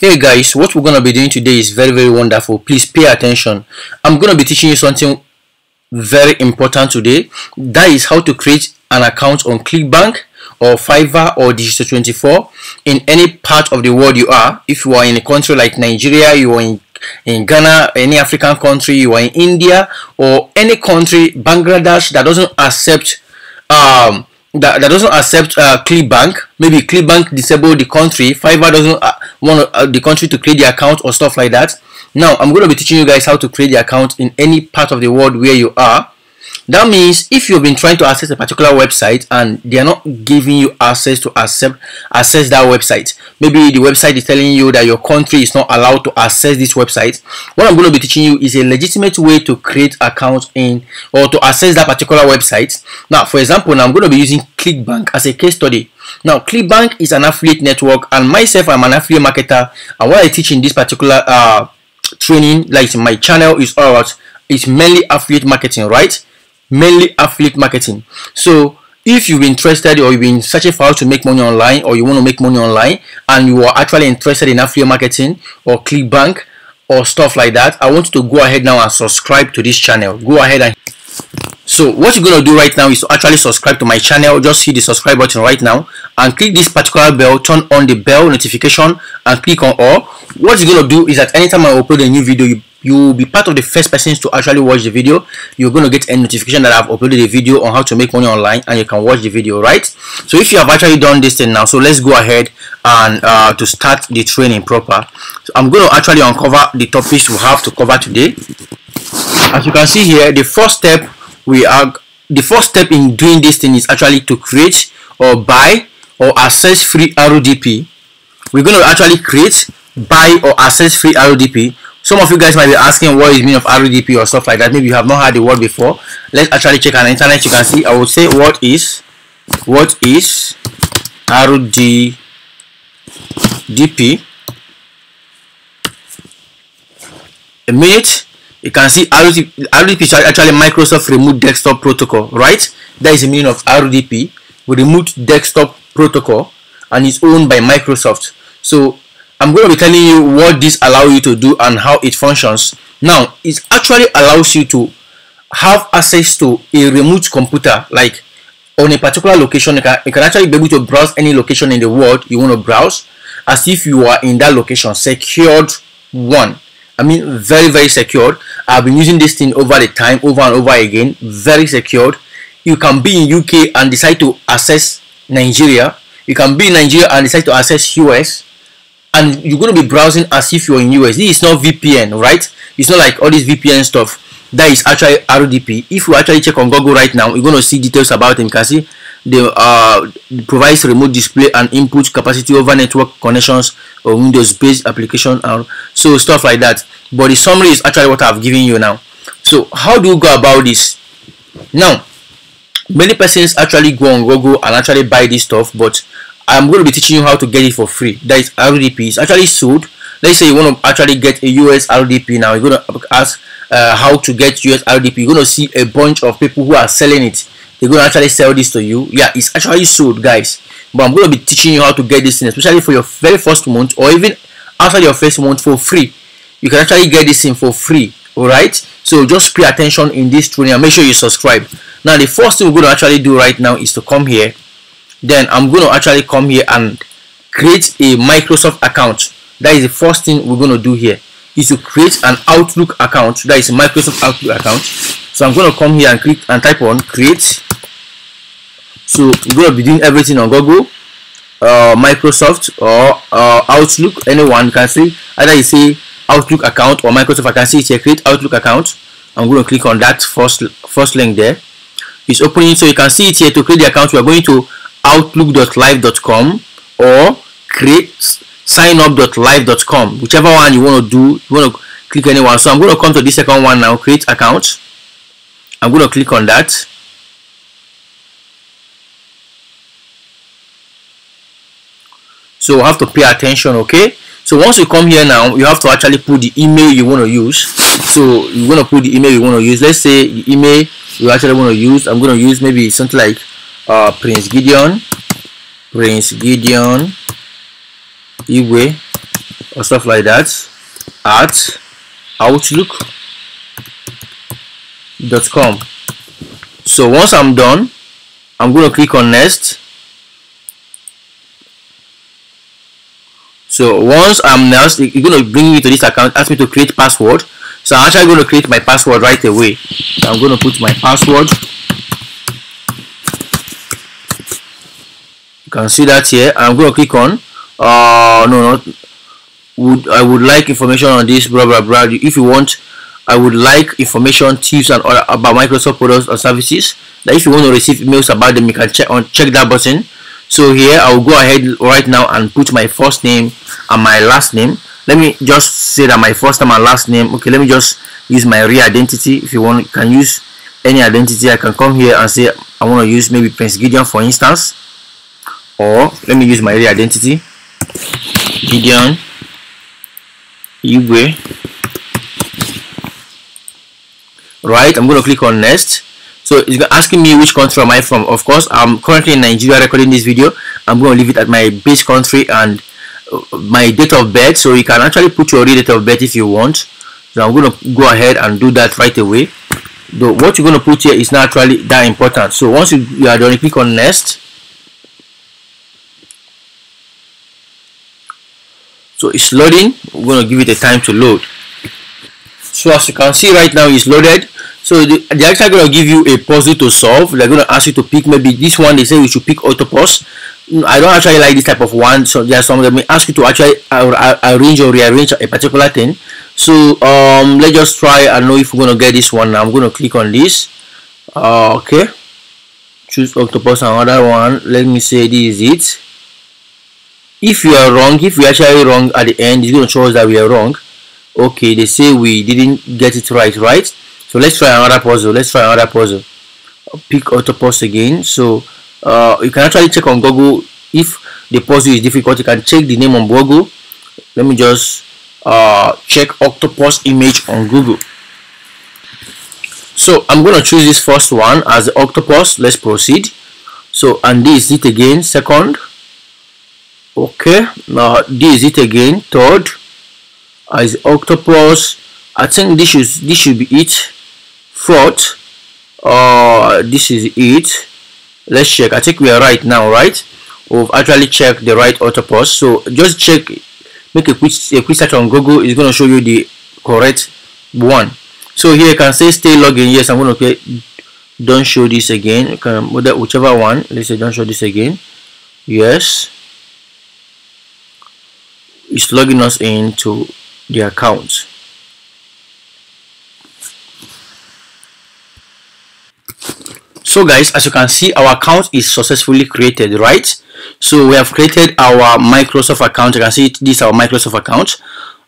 Hey guys, what we're going to be doing today is very, very wonderful. Please pay attention. I'm going to be teaching you something very important today. That is how to create an account on Clickbank or Fiverr or Digital24 in any part of the world you are. If you are in a country like Nigeria, you are in Ghana, any African country, you are in India or any country, Bangladesh, that doesn't accept Clickbank. Maybe Clickbank disabled the country, Fiverr doesn't want the country to create the account or stuff like that. Now I'm going to be teaching you guys how to create the account in any part of the world where you are. That means if you've been trying to access a particular website and they are not giving you access to access that website, maybe the website is telling you that your country is not allowed to access this website, what I'm going to be teaching you is a legitimate way to create accounts in or to access that particular website. Now for example, now I'm going to be using Clickbank as a case study. Now Clickbank is an affiliate network and myself, I'm an affiliate marketer, and what I teach in this particular training, like my channel is all about, it's mainly affiliate marketing, right? Mainly affiliate marketing. So if you've been interested or you've been searching for how to make money online, or you want to make money online and you are actually interested in affiliate marketing or Clickbank or stuff like that, I want you to go ahead now and subscribe to this channel. Go ahead. And so what you're going to do right now is to actually subscribe to my channel. Just hit the subscribe button right now and click this particular bell, turn on the bell notification and click on all. What you're going to do is that anytime I upload a new video, you will be part of the first persons to actually watch the video. You're going to get a notification that I've uploaded a video on how to make money online and you can watch the video, right? So if you have actually done this thing now, so let's go ahead and to start the training proper. So I'm going to actually uncover the topics we have to cover today. As you can see here, the first step in doing this thing is actually to create or buy or access free RDP. We're going to actually create, buy or access free RDP. Some of you guys might be asking what is mean of RDP or stuff like that. Maybe you have not heard the word before. Let's actually check on the internet. You can see I would say what is RDP. A minute. You can see RDP is actually Microsoft Remote Desktop Protocol, right? That is the meaning of RDP, Remote Desktop Protocol, and it's owned by Microsoft. So I'm going to be telling you what this allows you to do and how it functions. Now, it actually allows you to have access to a remote computer, like on a particular location. You can actually be able to browse any location in the world you want to browse as if you are in that location, secured one. I mean, very, very secured. I've been using this thing over the time, over and over again. Very secured. You can be in UK and decide to access Nigeria. You can be in Nigeria and decide to access US. And you're going to be browsing as if you're in US. This is not VPN, right? It's not like all this VPN stuff. That is actually RDP. If you actually check on Google right now, you're going to see details about it. You can see the provides remote display and input capacity over network connections or Windows-based application, and so stuff like that. But the summary is actually what I've given you now. So how do you go about this? Now, many persons actually go on Google and actually buy this stuff, but I'm going to be teaching you how to get it for free. That is RDP. It's actually sold. Let's say you want to actually get a US RDP now. You're going to ask how to get US RDP. You're going to see a bunch of people who are selling it. They're going to actually sell this to you. Yeah, it's actually sold, guys. But I'm going to be teaching you how to get this thing, especially for your very first month or even after your first month for free. You can actually get this thing for free. Alright, so just pay attention in this training and make sure you subscribe. Now, the first thing we're going to actually do right now is to come here. Then I'm going to actually come here and create a Microsoft account. That is the first thing we're going to do here, is to create an Outlook account. That is a Microsoft Outlook account. So I'm going to come here and click and type on create. So we're going to be doing everything on Google, Microsoft or Outlook. Anyone, you can see either you say Outlook account or Microsoft. I can see it's here, create Outlook account. I'm going to click on that first link there. It's opening, so you can see it here. To create the account, we are going to outlook.live.com or create signup.live.com, whichever one you want to do. You want to click anyone. So I'm going to come to this second one now, create account. I'm going to click on that. So you have to pay attention, okay? So once you come here now, you have to actually put the email you want to use. So you're going to put the email you want to use. Let's say the email you actually want to use. I'm going to use maybe something like Prince Gideon Igwe or stuff like that at outlook.com. So once I'm done, I'm going to click on next. So once I'm next, you're going to bring me to this account, ask me to create password. So I'm actually going to create my password right away. So I'm going to put my password. You can see that here. I'm going to click on I would like information on this, blah blah blah. If you want, I would like information, tips and all about Microsoft products or services. That if you want to receive emails about them, you can check that button. So here I will go ahead right now and put my first name and my last name. Let me just say that my first name and last name. Okay, let me just use my real identity. If you want, you can use any identity. I can come here and say I want to use maybe Prince Gideon, for instance, or let me use my real identity, Gideon Igwe. Right, I'm going to click on next. So it's asking me which country am I from. Of course, I'm currently in Nigeria recording this video. I'm going to leave it at my base country and my date of birth. So you can actually put your real date of birth if you want. So I'm going to go ahead and do that right away. Though what you're going to put here is not actually that important. So once you are done, click on next. So it's loading. We're going to give it a time to load. So as you can see right now, it's loaded. So they're actually going to give you a puzzle to solve. They're going to ask you to pick, maybe this one, they say we should pick Autopause. I don't actually like this type of one. So there are some that may ask you to actually arrange or rearrange a particular thing. So let's just try and know if we're going to get this one. Now I'm going to click on this. Okay, choose Octopus, another one. Let me say this is it. If you are wrong, if we are actually wrong at the end, it's going to show us that we are wrong. Okay, they say we didn't get it right, right? So let's try another puzzle. Let's try another puzzle. Pick Autopause again. So you can actually check on Google. If the puzzle is difficult, you can check the name on Google. Let me just check Octopus image on Google. So I'm going to choose this first one as the octopus. Let's proceed. So, and this is it again, second. Okay, now this is it again, third, as octopus. I think this should be it. Fourth, this is it. Let's check. I think we are right now, right? We've actually checked the right octopus. So just check, make a quick search on Google. It's going to show you the correct one. So here you can say stay login. Yes, I'm going to okay, don't show this again. You can whichever one. Let's say don't show this again. Yes. It's logging us into the account. So guys, as you can see, our account is successfully created, right? So we have created our Microsoft account. You can see this is our Microsoft account.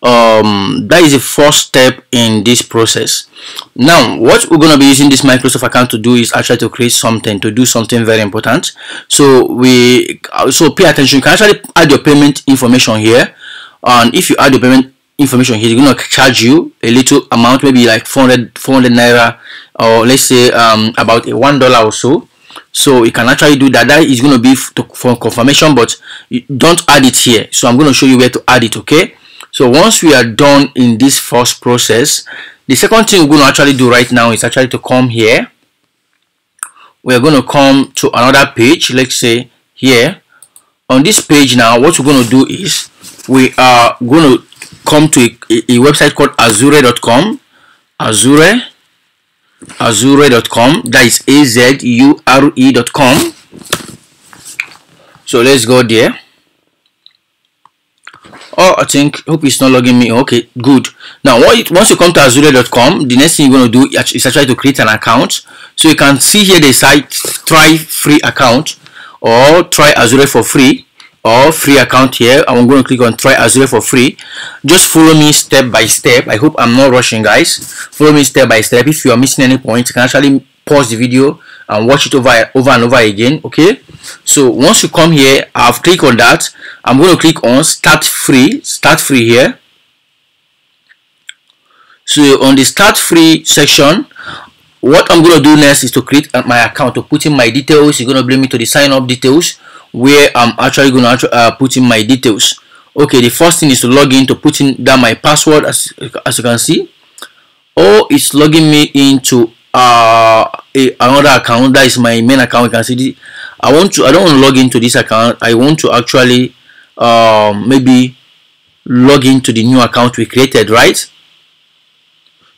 That is the first step in this process. Now what we're going to be using this Microsoft account to do is actually to create something, to do something very important. So we pay attention. You can actually add your payment information here. And if you add your payment information here, they're going to charge you a little amount, maybe like 400 naira, or let's say about $1 or so. So you can actually do that. That is going to be for confirmation, but you don't add it here. So I'm going to show you where to add it. Okay, so once we are done in this first process, the second thing we're going to actually do right now is actually to come here. We're going to come to another page. Let's say here on this page, now what we're going to do is we are going to come to a website called azure.com. azure.com, that is azure.com. so let's go there. Oh, I think hope it's not logging me. Okay, good. Now once you come to azure.com, the next thing you're going to do is actually to create an account. So you can see here the site, try free account, or try Azure for free, or free account. Here I'm going to click on try Azure for free. Just follow me step by step. I hope I'm not rushing, guys. Follow me step by step. If you are missing any point, you can actually pause the video and watch it over and over again. Okay, so once you come here, I've clicked on that. I'm going to click on start free. Start free here. So on the start free section, what I'm going to do next is to create my account, to put in my details. You're going to bring me to the sign up details, where I'm actually going to put in my details. Okay, the first thing is to log in, to put in down my password as you can see. Or it's logging me into another account. That is my main account. You can see this. I don't want to log into this account. I want to actually maybe log into the new account we created, right?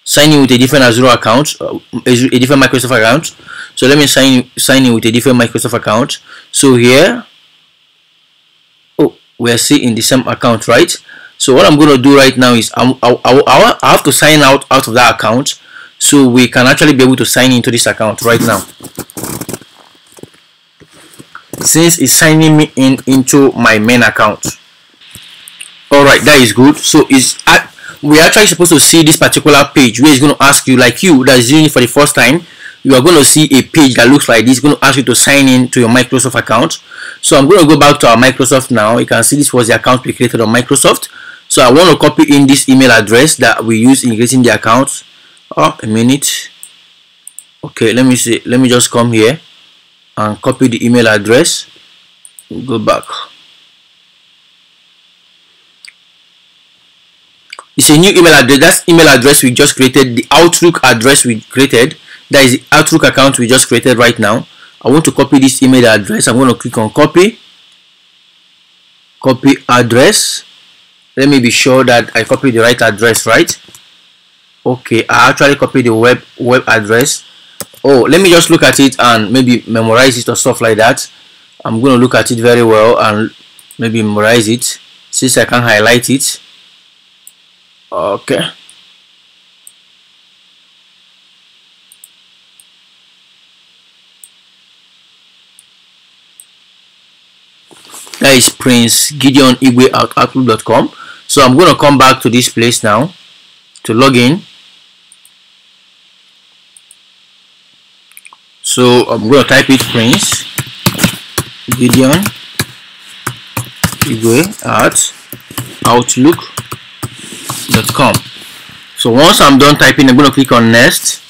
Sign in with a different Azure account, a different Microsoft account. So let me sign in with a different Microsoft account. So here, oh, we're seeing the same account, right? So what I'm going to do right now is I have to sign out of that account, so we can actually be able to sign into this account right now. Since it's signing me in into my main account. All right, that is good. So it's we are actually supposed to see this particular page where it's going to ask you, like you that is doing it for the first time, you are going to see a page that looks like this. It's going to ask you to sign in to your Microsoft account. So I'm going to go back to our Microsoft now. You can see this was the account we created on Microsoft. So I want to copy in this email address that we use in creating the account. Oh, a minute. Okay, let me see. Let me just come here and copy the email address. Go back. It's a new email address. That's email address we just created, the Outlook address we created. That is the Outlook account we just created right now. I want to copy this email address. I'm going to click on copy. Copy address. Let me be sure that I copy the right address, right? Okay, I actually copied the web address. Oh, let me just look at it and maybe memorize it or stuff like that. I'm going to look at it very well and maybe memorize it since I can highlight it. Okay. That is Prince Gideon Igwe at outlook.com. So I'm going to come back to this place now to log in. So I'm going to type it Prince Gideon Igwe at outlook.com. So once I'm done typing, I'm going to click on next.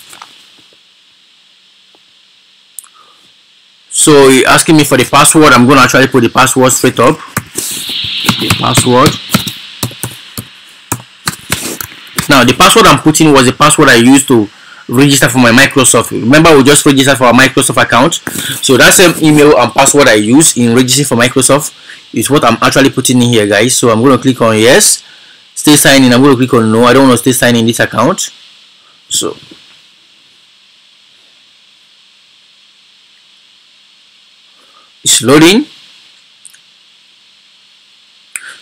So it's asking me for the password. I'm going to actually put the password straight up. The password. Now the password I'm putting was the password I used to register for my Microsoft. Remember, we just registered for our Microsoft account. So that same email and password I use in registering for Microsoft is what I'm actually putting in here, guys. So I'm going to click on yes. Stay signing. I'm going to click on no. I don't want to stay signing this account. So it's loading.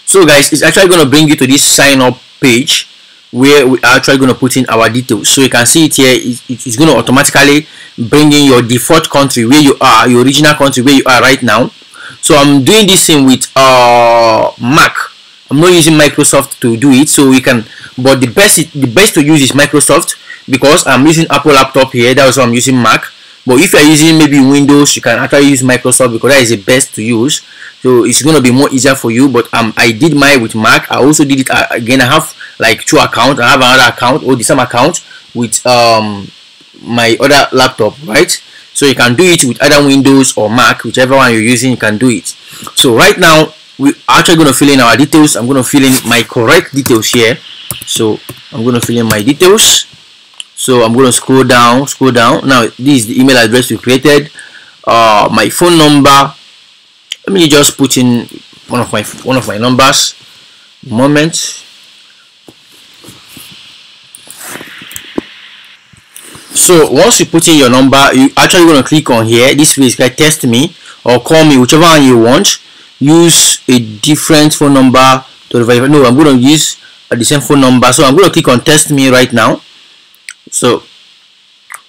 So guys, it's actually going to bring you to this sign up page where we are actually going to put in our details. So you can see it here. It's going to automatically bring in your default country where you are, your original country where you are right now. So I'm doing this thing with Mac. I'm not using Microsoft to do it, so we can. But the best to use is Microsoft, because I'm using Apple laptop here. That's why I'm using Mac. But if you are using maybe Windows, you can actually use Microsoft, because that is the best to use. So it's going to be more easier for you. But I did mine with Mac. I also did it again. I have like two accounts. I have another account, or the same account, with my other laptop, right? So you can do it with either Windows or Mac, whichever one you're using, you can do it. So right now we're actually going to fill in our details. I'm going to fill in my correct details here. So I'm going to fill in my details. So I'm going to scroll down. Now this is the email address we created, my phone number. Let me just put in one of my numbers. Moment. So once you put in your number, you actually going to click on here. This way, like text me or call me, whichever one you want. Use a different phone number to verify. No, I'm going to use the same phone number. So I'm going to click on test me right now. So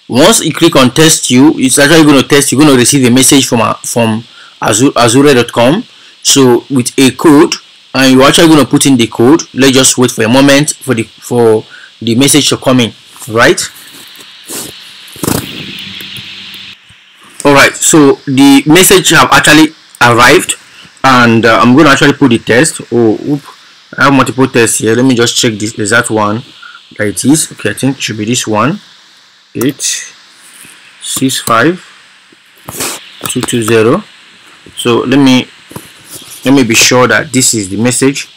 once you click on test you, it's actually going to test. You're going to receive a message from Azure.com. So with a code, and you're actually going to put in the code. Let's just wait for a moment for the message to come in, right? All right, so the message have actually arrived, and I'm going to actually put the test. Oh, oops. I have multiple tests here. Let me just check this. Is that one that it is? Okay, I think it should be this one. 865 220. So let me be sure that this is the message.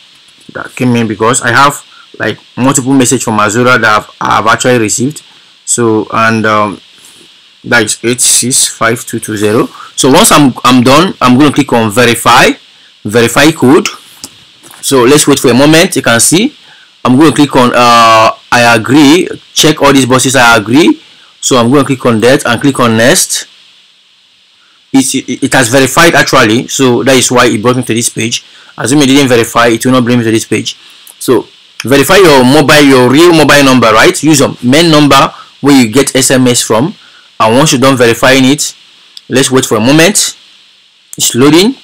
that came in, because I have like multiple messages from Azure that I've actually received. So, and that is 865220. So once I'm done, I'm going to click on verify code. So let's wait for a moment. You can see I'm going to click on I agree, check all these boxes. I agree. So I'm going to click on that and click on next. It has verified actually, so that is why it brought me to this page. Assume it didn't verify, it will not bring me to this page. So verify your mobile, your real mobile number, right? Use your main number where you get SMS from. And once you're done verifying it, let's wait for a moment. It's loading.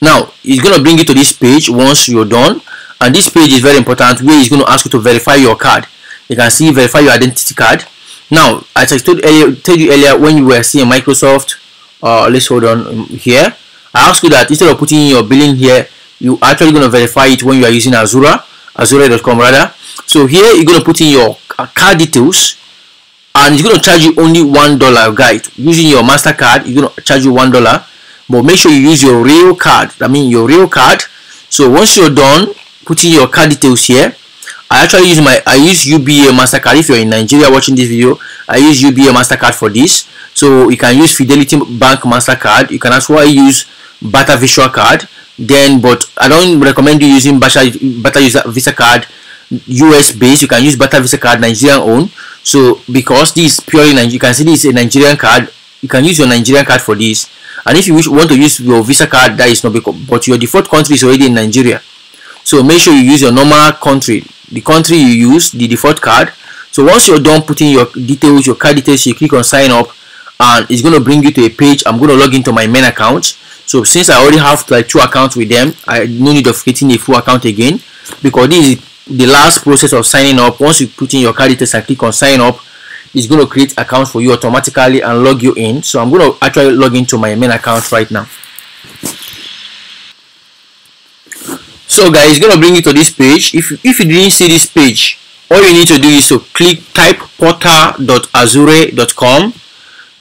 Now it's gonna bring you to this page once you're done, and this page is very important where it's gonna ask you to verify your card. You can see verify your identity card. Now, as I told you earlier when you were seeing Microsoft, let's hold on here. I asked you that instead of putting your billing here, you actually going to verify it when you are using Azure.com rather. So here you're going to put in your card details, and it's going to charge you only $1, guys. Using your MasterCard, you're going to charge you $1, but make sure you use your real card. I mean your real card. So once you're done putting your card details here, I use UBA MasterCard. If you're in Nigeria watching this video, I use UBA MasterCard for this. So you can use Fidelity Bank MasterCard. You can as well use Bata Visual Card. Then, but I don't recommend you using Bata Visa Card, US based. You can use Bata Visa Card, Nigerian own. So because this is purely Nigerian, you can see this is a Nigerian card. You can use your Nigerian card for this. And if you want to use your Visa card, that is not because, but your default country is already in Nigeria. So make sure you use your normal country, the country you use, the default card. So once you're done putting your details, your card details, you click on sign up, and it's going to bring you to a page. I'm going to log into my main account. So since I already have like 2 accounts with them, I no need of creating a full account again, because this is the last process of signing up. Once you put in your card details and click on sign up, it's going to create account for you automatically and log you in. So I'm going to actually log into my main account right now. So guys, it's gonna bring you to this page. If you didn't see this page, all you need to do is to type portal.azure.com.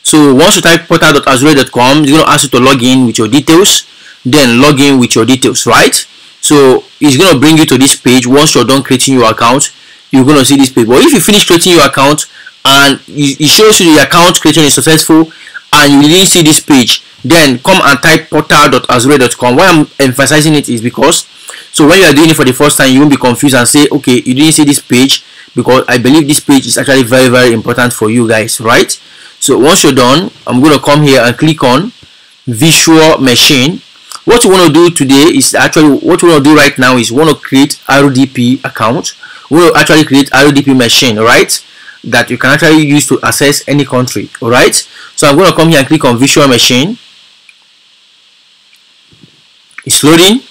so once you type portal.azure.com, it's gonna ask you to log in with your details, then log in with your details, right? So it's gonna bring you to this page. Once you're done creating your account, you're gonna see this page. But if you finish creating your account and it shows you the account creation is successful and you didn't see this page, then come and type portal.azure.com. Why I'm emphasizing it is because, so when you are doing it for the first time, you won't be confused and say, okay, you didn't see this page, because I believe this page is actually very, very important for you guys, right? So once you're done, I'm going to come here and click on Visual Machine. What you want to do today is actually, what you want to do right now is you want to create RDP account. We will actually create RDP machine, right? That you can actually use to access any country, all right? So I'm going to come here and click on Visual Machine. It's loading.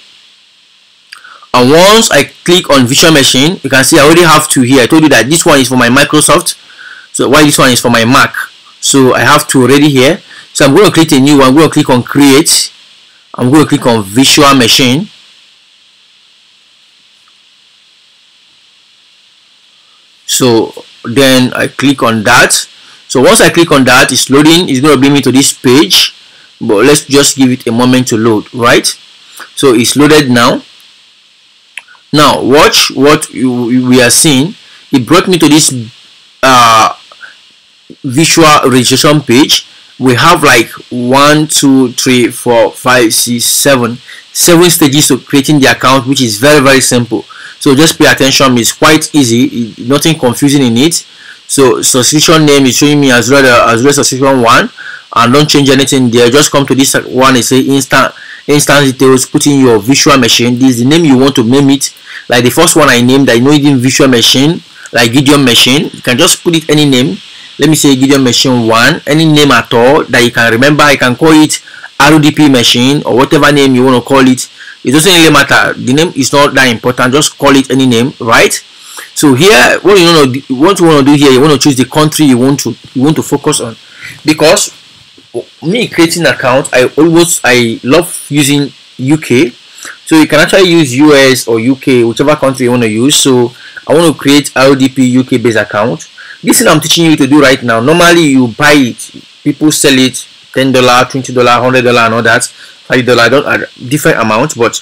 And once I click on Visual Machine, you can see I already have 2 here. I told you that this one is for my Microsoft, so while this one is for my Mac. So I have 2 already here. So I'm going to create a new one. I'm going to click on Create. I'm going to click on Visual Machine. So then I click on that. So once I click on that, it's loading. It's going to bring me to this page, but let's just give it a moment to load, right? So it's loaded now. Now watch what we are seeing. It brought me to this visual registration page. We have like 1, 2, 3, 4, 5, 6, 7 stages of creating the account, which is very, very simple. So just pay attention. It's quite easy, nothing confusing in it. So subscription name is showing me as well as subscription 1, and don't change anything there. Just come to this one. It says instance details. Put in your Visual Machine. This is the name you want to name it. Like the first one I named, I know it in Visual Machine, like Gideon Machine. You can just put it any name. Let me say Gideon Machine 1, any name at all that you can remember. I can call it RDP Machine or whatever name you want to call it. It doesn't really matter. The name is not that important. Just call it any name, right? So here, what you want to do here, you want to choose the country you want to focus on, because me creating an account, I love using UK. So you can actually use US or UK, whichever country you want to use. So I want to create RDP UK based account. This is what I'm teaching you to do right now. Normally you buy it, people sell it $10, $20, $100 and all that. $30, I don't different amounts, but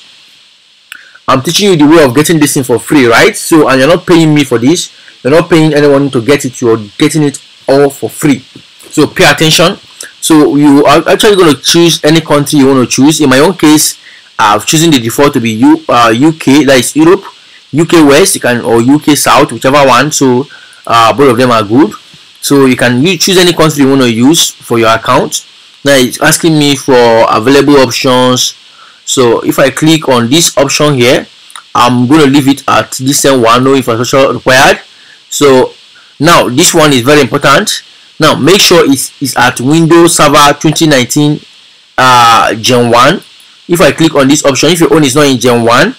I'm teaching you the way of getting this thing for free, right? So, and you're not paying me for this, you're not paying anyone to get it, you're getting it all for free. So pay attention. So you are actually going to choose any country you want to choose. In my own case, I've chosen the default to be UK, that is Europe, UK West, you can, or UK South, whichever one. So both of them are good. So you can choose any country you want to use for your account. Now it's asking me for available options. So if I click on this option here, I'm going to leave it at this same one, no infrastructure required. So now this one is very important. Now make sure it's at Windows Server 2019 Gen 1. If I click on this option, if your own is not in Gen 1,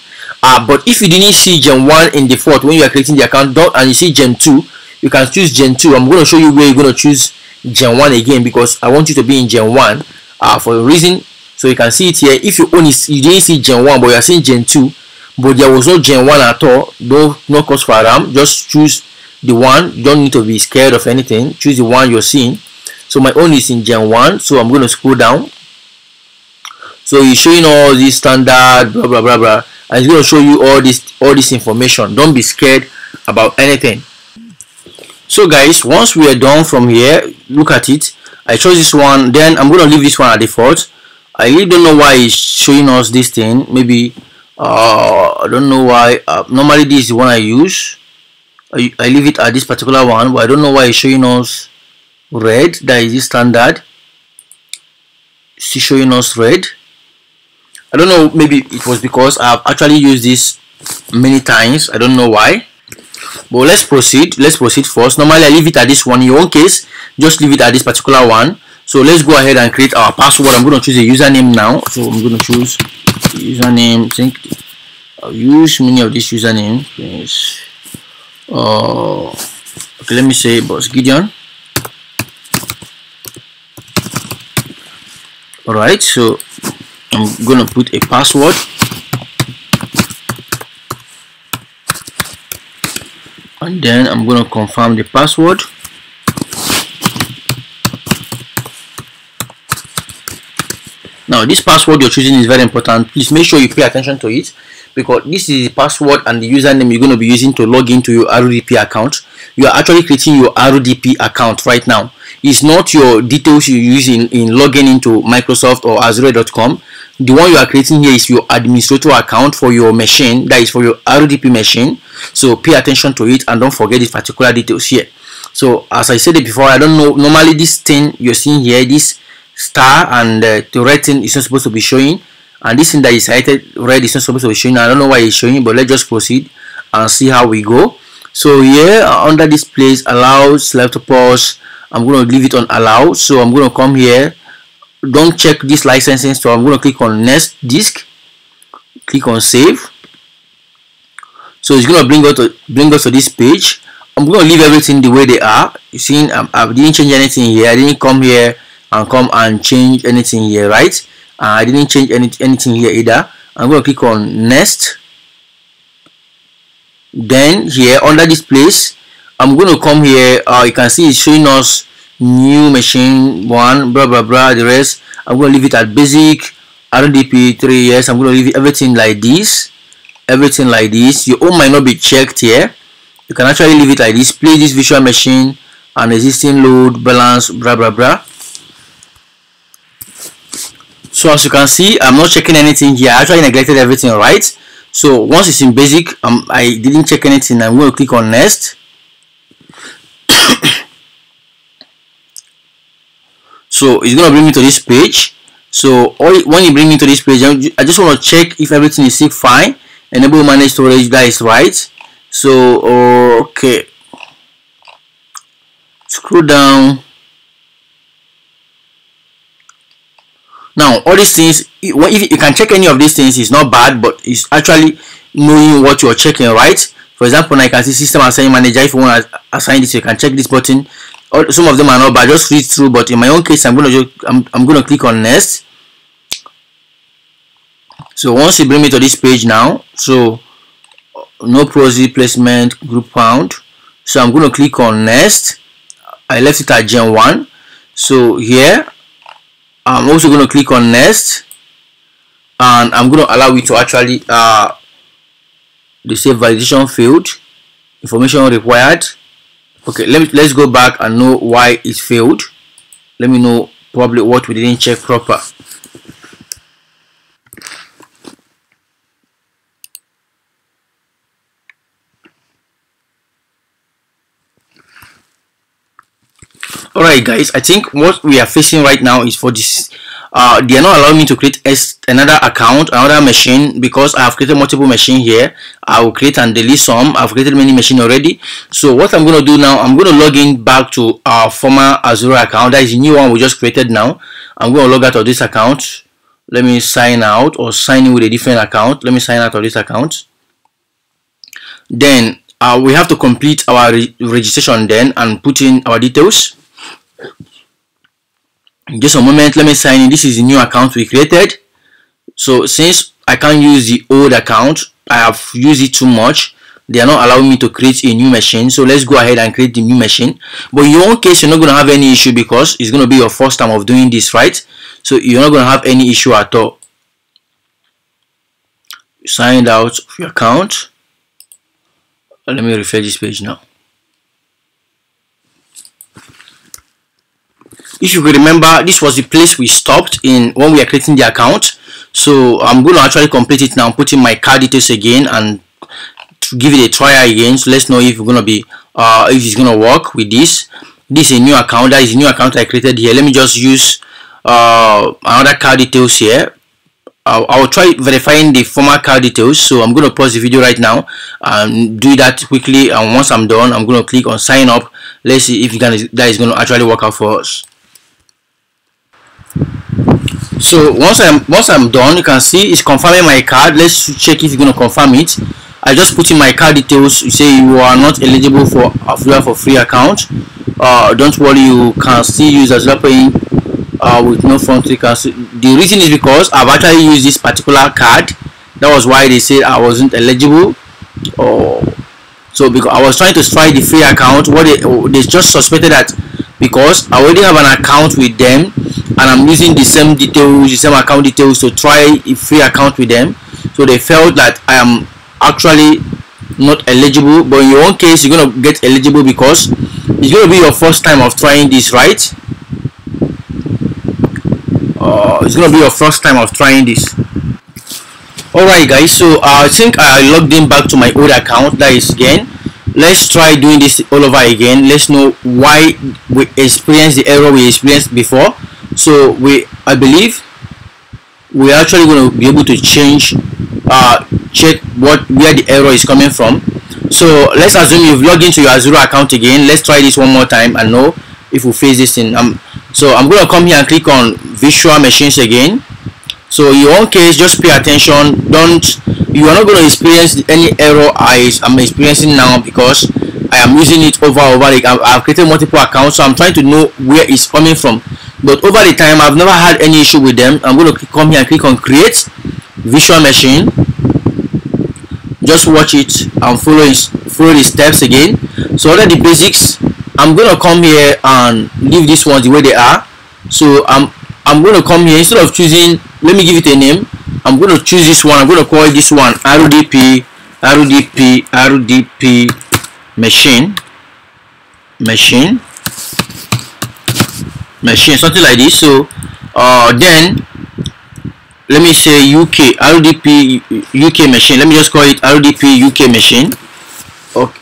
but if you didn't see Gen 1 in default when you are creating the account, and you see Gen 2, you can choose Gen 2. I'm going to show you where you're going to choose Gen 1 again, because I want you to be in Gen 1 for a reason. So you can see it here. If you own is, you didn't see Gen 1, but you are seeing Gen 2, but there was no Gen 1 at all, no cause for alarm. Just choose the one. You don't need to be scared of anything. Choose the one you're seeing. So my own is in Gen 1. So I'm going to scroll down. So you're showing all these standard blah blah blah blah, and it's going to show you all this information. Don't be scared about anything. So guys, once we are done from here, look at it. I chose this one, then I'm going to leave this one at default. I really don't know why it's showing us this thing. Maybe I don't know why. Normally this is the one I use. I leave it at this particular one, but I don't know why it's showing us red. That is the standard. It's showing us red. I don't know, maybe it was because I've actually used this many times. I don't know why, but let's proceed. Let's proceed first. Normally I leave it at this one. In your own case, just leave it at this particular one. So let's go ahead and create our password. I'm going to choose a username now. So I'm going to choose username. I think I'll use many of these usernames. Yes. Okay, let me say Boss Gideon. All right, so I'm gonna put a password. And then I'm gonna confirm the password. Now this password you're choosing is very important. Please make sure you pay attention to it, because this is the password and the username you're going to be using to log into your RDP account. You are actually creating your RDP account right now. It's not your details you use in logging into Microsoft or Azure.com. The one you are creating here is your administrator account for your machine, that is for your RDP machine. So pay attention to it and don't forget these particular details here. So as I said it before, I don't know, normally this thing you're seeing here, this star and the red thing is not supposed to be showing, and this thing that is highlighted red is not supposed to be showing. I don't know why it's showing, but let's just proceed and see how we go. So here under this place, allow select to pause, I'm going to leave it on allow. So I'm going to come here, don't check this licensing, so I'm going to click on next disk, click on save. So it's going to bring us to this page. I'm going to leave everything the way they are. You see, I didn't change anything here. I didn't come here and come and change anything here, right? I didn't change anything here either. I'm going to click on next. Then here under this place, I'm going to come here. You can see it's showing us new machine one, blah blah blah, the rest. I'm going to leave it at basic RDP 3 years. I'm going to leave everything like this, everything like this. Your own might not be checked here. You can actually leave it like this. Play this virtual machine and existing load balance, blah blah blah. So as you can see, I'm not checking anything here. I actually neglected everything, right? So once it's in basic, I didn't check anything. I'm going to click on next. So it's going to bring me to this page. So when you bring me to this page, I just want to check if everything is fine. Enable manage storage, that is right. So okay, scroll down. Now all these things, if you can check any of these things, it's not bad, but it's actually knowing what you're checking, right? For example, I can see system assign manager. If you want to assign this, you can check this button. Some of them are not bad, just read through. But in my own case, I'm gonna click on next. So once you bring me to this page now, so no proxy placement group found. So I'm gonna click on next. I left it at Gen 1. So here, I'm also going to click on next. and I'm going to allow you to actually they say validation failed, information required. Okay, let's go back and know why it failed. Let me know probably what we didn't check proper. Alright guys, I think what we are facing right now is for this they are not allowing me to create another account, another machine, because I have created multiple machines here. I will create and delete some. I've created many machines already. So what I'm going to do now, I'm going to log in back to our former Azure account. That is the new one we just created now. I'm going to log out of this account. Let me sign out or sign in with a different account. Let me sign out of this account. Then we have to complete our registration then and put in our details. Just a moment, let me sign in. This is the new account we created. So since I can't use the old account, I have used it too much, they are not allowing me to create a new machine. So let's go ahead and create the new machine. But in your own case, you're not going to have any issue because it's going to be your first time of doing this, right? So you're not going to have any issue at all. You signed out of your account. Let me refresh this page now. If you could remember, this was the place we stopped in when we are creating the account. So I'm going to actually complete it now, put in my card details again and to give it a try again. So let's know if we're going to be if it's going to work with this. This is a new account. That is a new account I created here. Let me just use another card details here. I'll try verifying the former card details. So I'm going to pause the video right now and do that quickly, and once I'm done, I'm going to click on sign up. Let's see if that is going to actually work out for us. So once I'm done, you can see it's confirming my card. Let's check if you're going to confirm it. I just put in my card details. You say you are not eligible for Affiliate for free account. Don't worry, you can still use Azure Pay with no funds. You can see the reason is because I've actually used this particular card. That was why they said I wasn't eligible. So because I was trying to try the free account, what they just suspected that because I already have an account with them and I'm using the same details, the same account details to try a free account with them, so they felt that I am actually not eligible. But in your own case, you're going to get eligible because it's going to be your first time of trying this, right? It's going to be your first time of trying this. Alright guys, so I think I logged in back to my old account. That is again. Let's try doing this all over again. Let's know why we experienced the error we experienced before. So I believe we're actually going to be able to change, check where the error is coming from. So let's assume you've logged into your Azure account again. Let's try this one more time and know if we face this thing. So I'm going to come here and click on virtual machines again. So in your own case, just pay attention. You are not going to experience any error I'm experiencing now because I am using it over and over. I've created multiple accounts, so I'm trying to know where it's coming from. But over the time, I've never had any issue with them. I'm going to come here and click on create virtual machine. Just watch it and follow the steps again. So what are the basics? I'm going to come here and leave these ones the way they are. So I'm going to come here, instead of choosing, let me give it a name. I'm going to choose this one. I'm going to call this one RDP machine, something like this. So then let me say RDP UK machine. Let me just call it RDP UK machine.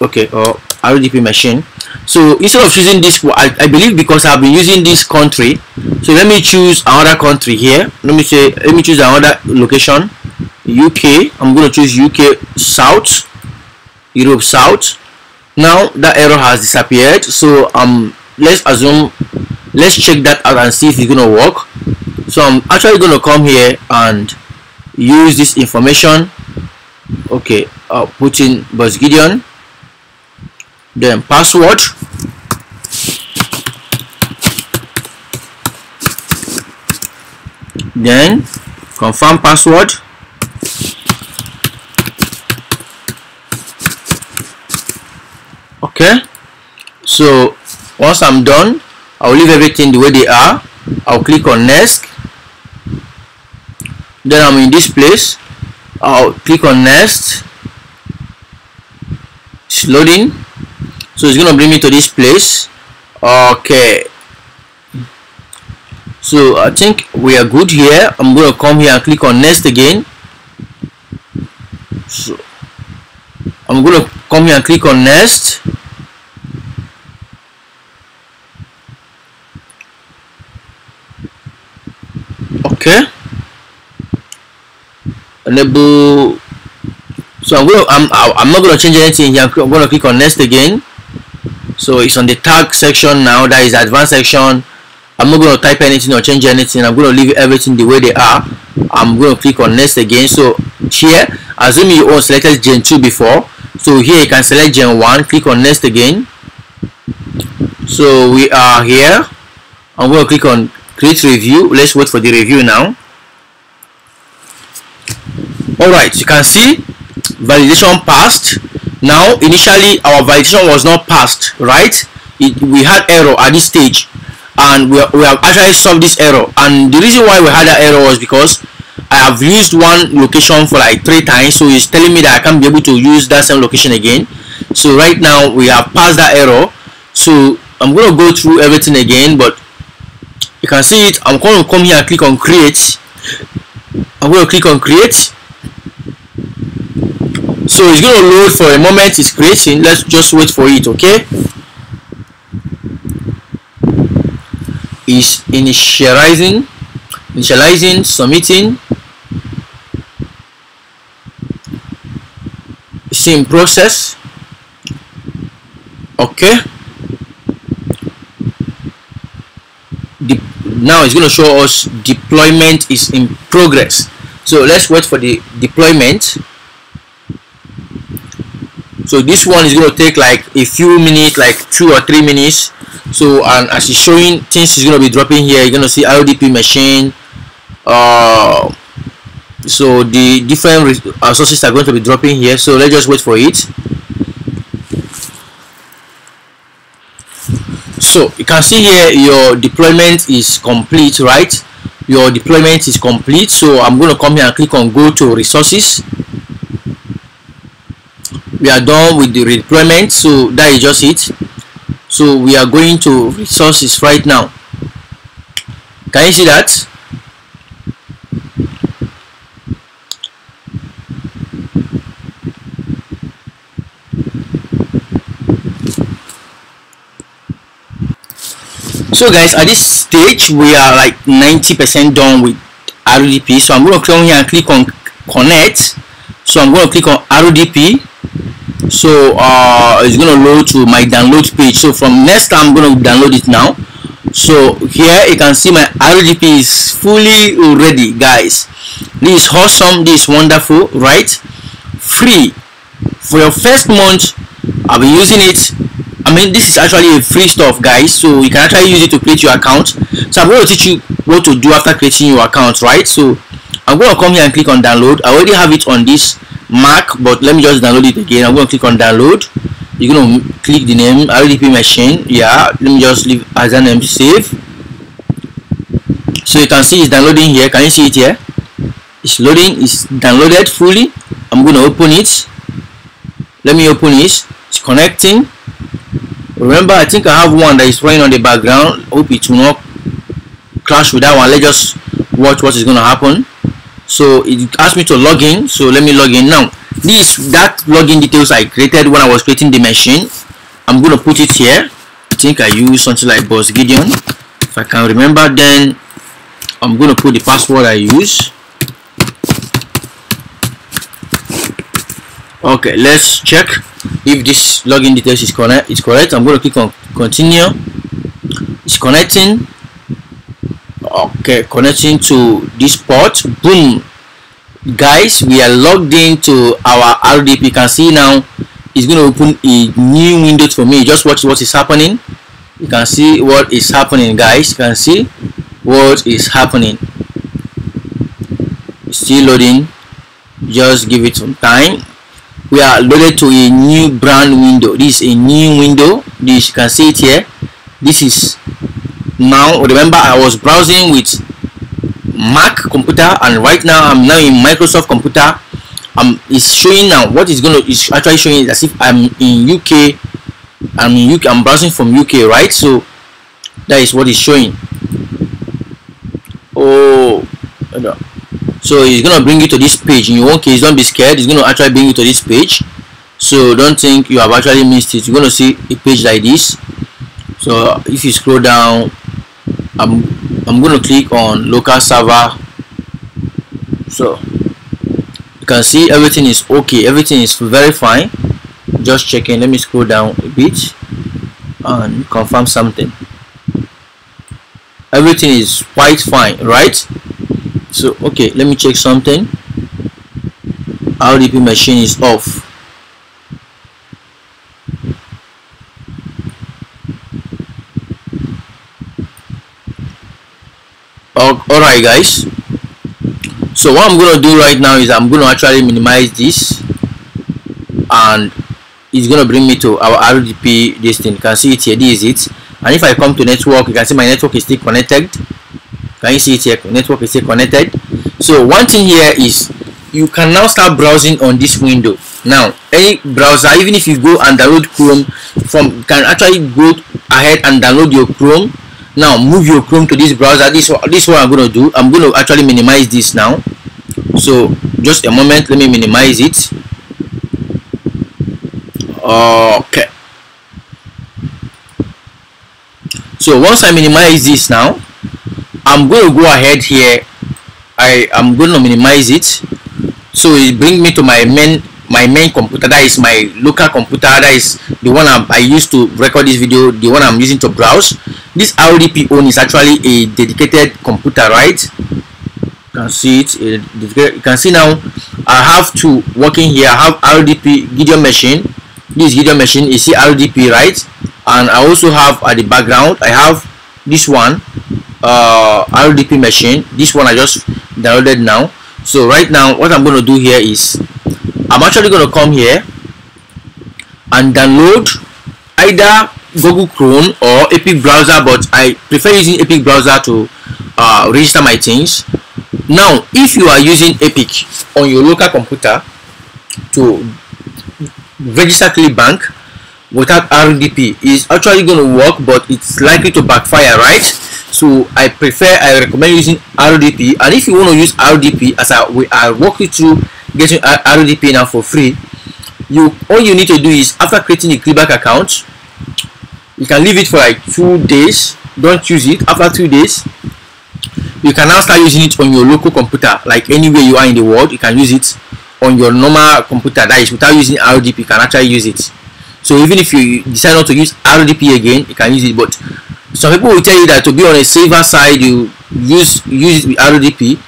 Okay, or RDP machine. So instead of choosing this, I believe because I've been using this country, so let me choose another country here. Let me choose another location, UK. I'm going to choose UK South, Europe South. Now that error has disappeared. So let's assume, let's check that out and see if it's gonna work. So I'm actually gonna come here and use this information. Okay, I'll put in Buzz Gideon, then password. Then confirm password. Okay, so once I'm done, I'll leave everything the way they are. I'll click on next. Then I'm in this place. I'll click on next. It's loading. So it's gonna bring me to this place. Okay, so I think we are good here. I'm gonna come here and click on next again. So I'm gonna come here and click on next. Okay, enable. So I'm not gonna change anything here. I'm gonna click on next again. So it's on the tag section now. That is advanced section. I'm not going to type anything or change anything. I'm going to leave everything the way they are. I'm going to click on next again. So here, assume you all selected gen 2 before, so here you can select gen 1. Click on next again. So we are here. I'm going to click on create review. Let's wait for the review now. All right, you can see validation passed. Now initially our validation was not passed, right? We had error at this stage, and we have actually solved this error. And the reason why we had that error was because I have used one location for like 3 times, so it's telling me that I can't be able to use that same location again. So right now we have passed that error. So I'm going to go through everything again, but you can see it. I'm going to come here and click on create. I'm going to click on create. So it's going to load for a moment. It's creating. Let's just wait for it. Okay, is initializing, submitting, it's in process. Okay, now it's going to show us deployment is in progress. So let's wait for the deployment. So this one is going to take like a few minutes, like 2 or 3 minutes. So, and as it's showing, things is going to be dropping here. You're going to see RDP machine. So the different resources are going to be dropping here. So let's just wait for it. So you can see here your deployment is complete, right? Your deployment is complete. So I'm going to come here and click on go to resources. We are done with the redeployment. So that is just it. So we are going to resources right now. Can you see that? So guys, at this stage we are like 90% done with RDP. So I'm going to come here and click on connect. So I'm going to click on RDP. So it's gonna load to my download page. So from next time I'm gonna download it now. So here you can see my RDP is fully ready, guys. This is awesome, this is wonderful, right? Free for your first month. I'll be using it. I mean, this is actually a free stuff, guys, so you can actually use it to create your account. So I'm going to teach you what to do after creating your account, right? So I'm going to come here and click on download. I already have it on this Mac, but let me just download it again. I'm going to click on download. You're going to click the name RDP machine. Yeah, let me just leave as a name, save. So you can see it's downloading here. Can you see it here? It's loading. It's downloaded fully. I'm going to open it. Let me open it. It's connecting. Remember, I think I have one that is running on the background. Hope it will not crash with that one. Let's just watch what is going to happen. So it asked me to log in, so let me log in now. That login details I created when I was creating the machine. I'm gonna put it here. I think I used something like Boss Gideon, if I can remember. Then I'm gonna put the password I use. Okay, let's check if this login details is correct. It's correct. I'm gonna click on continue. It's connecting. Okay, connecting to this port. Boom, guys, we are logged into our RDP. You can see now it's going to open a new window for me. Just watch what is happening. You can see what is happening, guys. You can see what is happening. Still loading. Just give it some time. We are loaded to a new brand window. This is a new window. This, you can see it here. This is now. Remember, I was browsing with Mac computer, and right now I'm now in Microsoft computer. It's showing now what is going to is actually showing as if I'm in UK. I'm browsing from UK, right? So that is what is showing. Oh, so it's gonna bring you to this page. In your own case, don't be scared. It's gonna actually bring you to this page. So don't think you have actually missed it. You're gonna see a page like this. So if you scroll down, I'm gonna click on local server. So you can see everything is okay. Everything is very fine. Just checking. Let me scroll down a bit and confirm something. Everything is quite fine, right? So okay, let me check something. RDP machine is off. Alright guys, so what I'm gonna do right now is I'm gonna actually minimize this, and it's gonna bring me to our RDP listing. You can see it here. This is it. And if I come to network, you can see my network is still connected. Can you see it here? Network is still connected. So one thing here is you can now start browsing on this window. Now any browser, even if you go and download Chrome from, you can actually go ahead and download your Chrome. Now move your Chrome to this browser. This is what I'm going to do. I'm going to actually minimize this now. So just a moment, let me minimize it. Okay, so once I minimize this now, I'm going to go ahead here. I am going to minimize it, so it brings me to my main computer. That is my local computer. That is the one I used to record this video, the one I'm using to browse. This RDP own is actually a dedicated computer, right? You can see it. You can see now I have two working here. I have RDP Gideon machine. This Gideon machine is RDP, right? And I also have at the background, I have this one, RDP machine. This one I just downloaded now. So right now what I'm going to do here is I'm actually going to come here and download either Google Chrome or Epic browser, but I prefer using Epic browser to register my things. Now if you are using Epic on your local computer to register Clickbank without RDP is actually going to work, but it's likely to backfire, right? So I recommend using RDP. And if you want to use RDP, as I walk you through getting RDP now for free, all you need to do is, after creating a Clickbank account, you can leave it for like 2 days. Don't use it. After 2 days, you can now start using it on your local computer. Like anywhere you are in the world, you can use it on your normal computer. That is, without using RDP, you can actually use it. So even if you decide not to use RDP again, you can use it. But some people will tell you that to be on a safer side, you use it with RDP.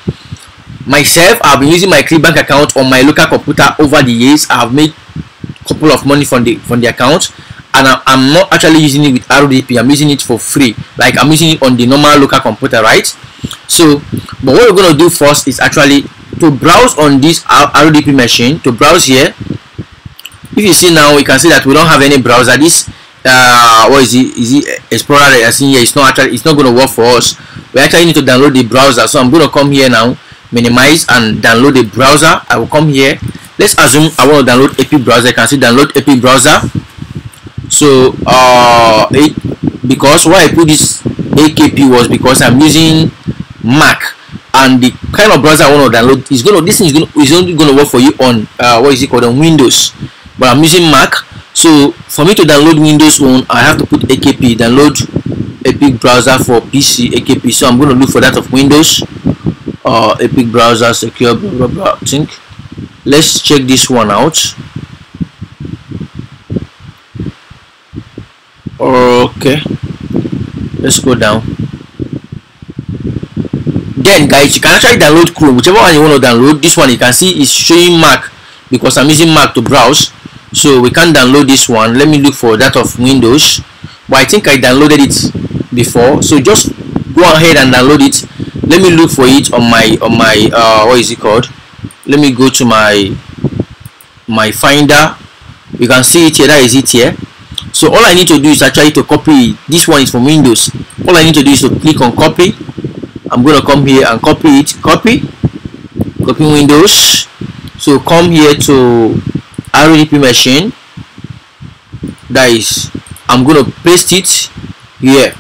Myself, I've been using my Clickbank account on my local computer over the years. I've made a couple of money from the account, and I'm not actually using it with RDP. I'm using it for free, like I'm using it on the normal local computer, right? So, but what we're gonna do first is actually to browse on this RDP machine. To browse here, if you see now, we can see that we don't have any browser. This what is it? Is it Explorer that I see here? It's not going to work for us. We actually need to download the browser. So I'm going to come here now, minimize and download the browser. I will come here. Let's assume I want to download Epic browser. You can see download Epic browser. So because why I put this AKP was because I'm using Mac, and the kind of browser I want to download is going to is only going to work for you on what is it called, on Windows. But I'm using Mac, so for me to download Windows one, I have to put AKP, download Epic browser for PC AKP. So I'm going to look for that of Windows, Epic browser secure, blah blah blah. I think let's check this one out. Okay, let's go down. Then guys, you can actually download Chrome, whichever one you want to download. This one you can see is showing Mac because I'm using Mac to browse. So we can download this one. Let me look for that of Windows, but I think I downloaded it before, so just go ahead and download it. Let me look for it on my what is it called, let me go to my Finder. You can see it here. That is it here. So all I need to do is actually to copy. This one is from Windows. All I need to do is to click on copy, I'm going to come here and copy it, copy Windows. So come here to RDP machine, guys. I'm going to paste it here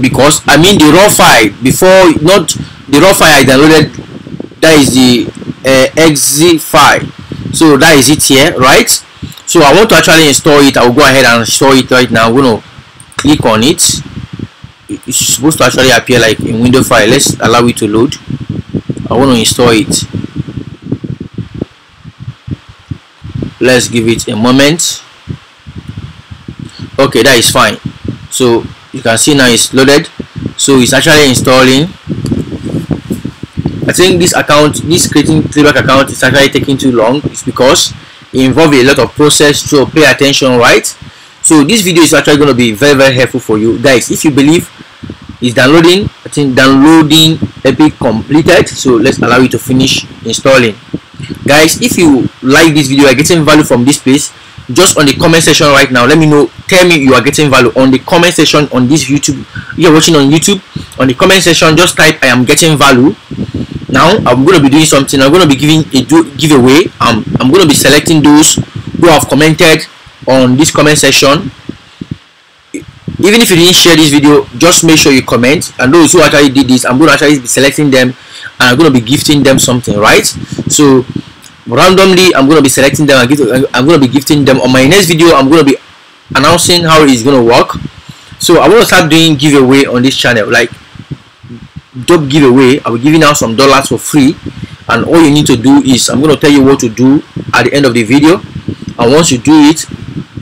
because I mean the raw file before, not the raw file I downloaded, that is the exe file. So that is it here, right? So I want to actually install it. I will go ahead and install it right now. I'm going to click on it. It's supposed to actually appear like in window file. Let's allow it to load. I want to install it. Let's give it a moment. Okay, that is fine. So you can see now it's loaded. So it's actually installing. I think this account, this creating Clickbank account is actually taking too long. It's because it involves a lot of process, so pay attention, right? So this video is actually going to be very, very helpful for you guys. If you believe it's downloading, I think downloading Epic completed. So let's allow it to finish installing. Guys, if you like this video, are getting value from this place, just on the comment section right now, let me know. Tell me you are getting value on the comment section on this YouTube. You're watching on YouTube, on the comment section, just type I am getting value. Now I'm going to be doing something. I'm going to be giving a giveaway. I'm going to be selecting those who have commented on this comment section. Even if you didn't share this video, just make sure you comment, and those who actually did this, I'm going to actually be selecting them and I'm going to be gifting them something, right? So randomly I'm going to be selecting them and I'm going to be gifting them. On my next video, I'm going to be announcing how it's going to work. So I want to start doing giveaway on this channel, like dope giveaway. I will giving out some dollars for free, and all you need to do is, I'm going to tell you what to do at the end of the video, and once you do it,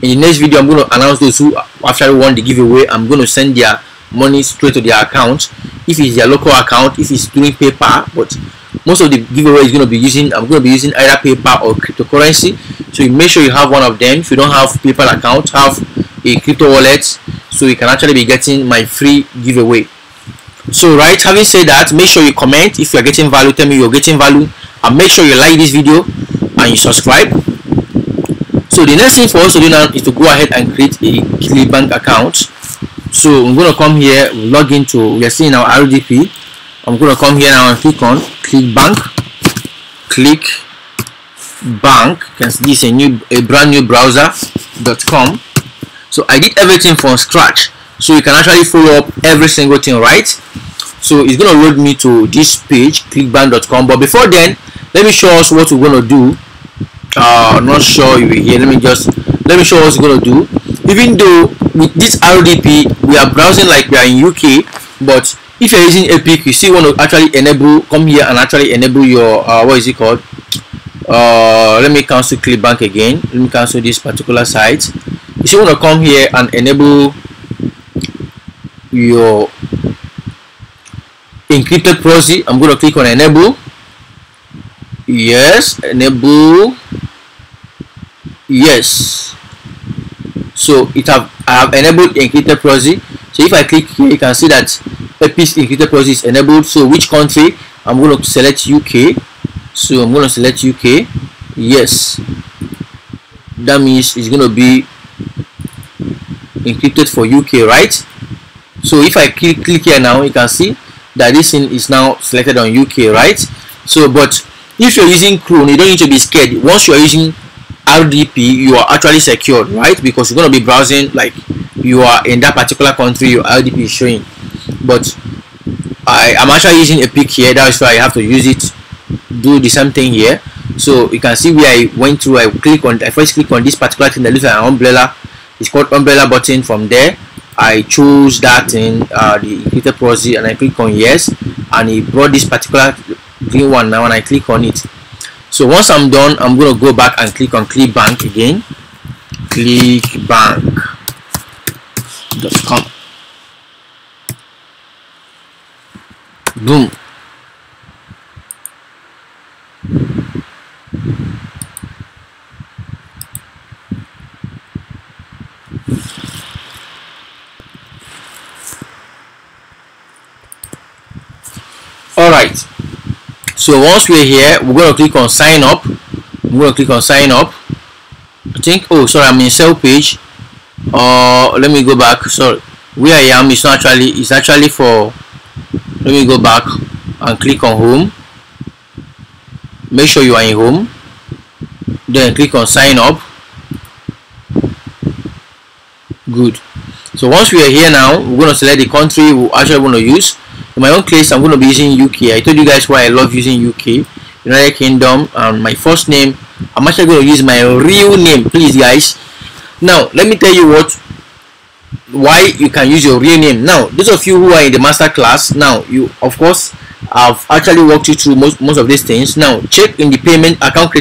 in the next video I'm going to announce those who actually won the giveaway. I'm going to send their money straight to their account, if it's their local account, if it's doing PayPal. But most of the giveaway is going to be using, I'm going to be using either PayPal or cryptocurrency. So you make sure you have one of them. If you don't have PayPal account, have a crypto wallet, so you can actually be getting my free giveaway. So right, having said that, make sure you comment if you're getting value. Tell me you're getting value, and make sure you like this video and you subscribe. So the next thing for us to do now is to go ahead and create a Clickbank account. So I'm going to come here, log into, we are seeing our RDP. I'm going to come here now and click on Clickbank. This is a brand new browser.com. So I did everything from scratch, so you can actually follow up every single thing, right? So it's going to load me to this page, clickbank.com. But before then, let me show us what we're going to do. Not sure you will hear. Let me show us what we're going to do. Even though with this RDP we are browsing like we are in UK, but if you're using Epic, you still want to actually enable, come here and actually enable your what is it called, let me cancel Clickbank again. Let me cancel this particular site. You still want to come here and enable your encrypted proxy. I'm going to click on enable. Yes, enable. Yes, so I have enabled encrypted proxy. So if I click here, you can see that Epic's encrypted proxy is enabled. So which country? I'm going to select UK. So I'm going to select UK. Yes, that means it's going to be encrypted for UK, right? So if I click here now, you can see that this thing is now selected on UK, right? So but if you're using Chrome, you don't need to be scared. Once you're using RDP, you are actually secured, right? Because you're going to be browsing like you are in that particular country your RDP is showing. But I am actually using Epic here, that's why I have to use it. Do the same thing here. So you can see where I went through. I first click on this particular thing that looks like an umbrella. It's called umbrella button. From there I chose that in the encrypted proxy, and I click on yes, and it brought this particular green one now, and I click on it. So once I'm done, I'm going to go back and click on Clickbank again, clickbank.com. boom. Alright, so once we're here, we're going to click on sign up. I'm going to click on sign up. I think, oh sorry, I'm in sell page. Let me go back. Sorry, where I am is not actually, it's actually for Let me go back and click on home. Make sure you are in home, then click on sign up. Good. So once we are here now, we're going to select the country we actually want to use. In my own case, I'm going to be using UK. I told you guys why I love using UK, United Kingdom, and my first name. I'm actually going to use my real name, please guys. Now let me tell you why you can use your real name. Now those of you who are in the master class, now you of course I've actually walked you through most of these things. Now check in the payment account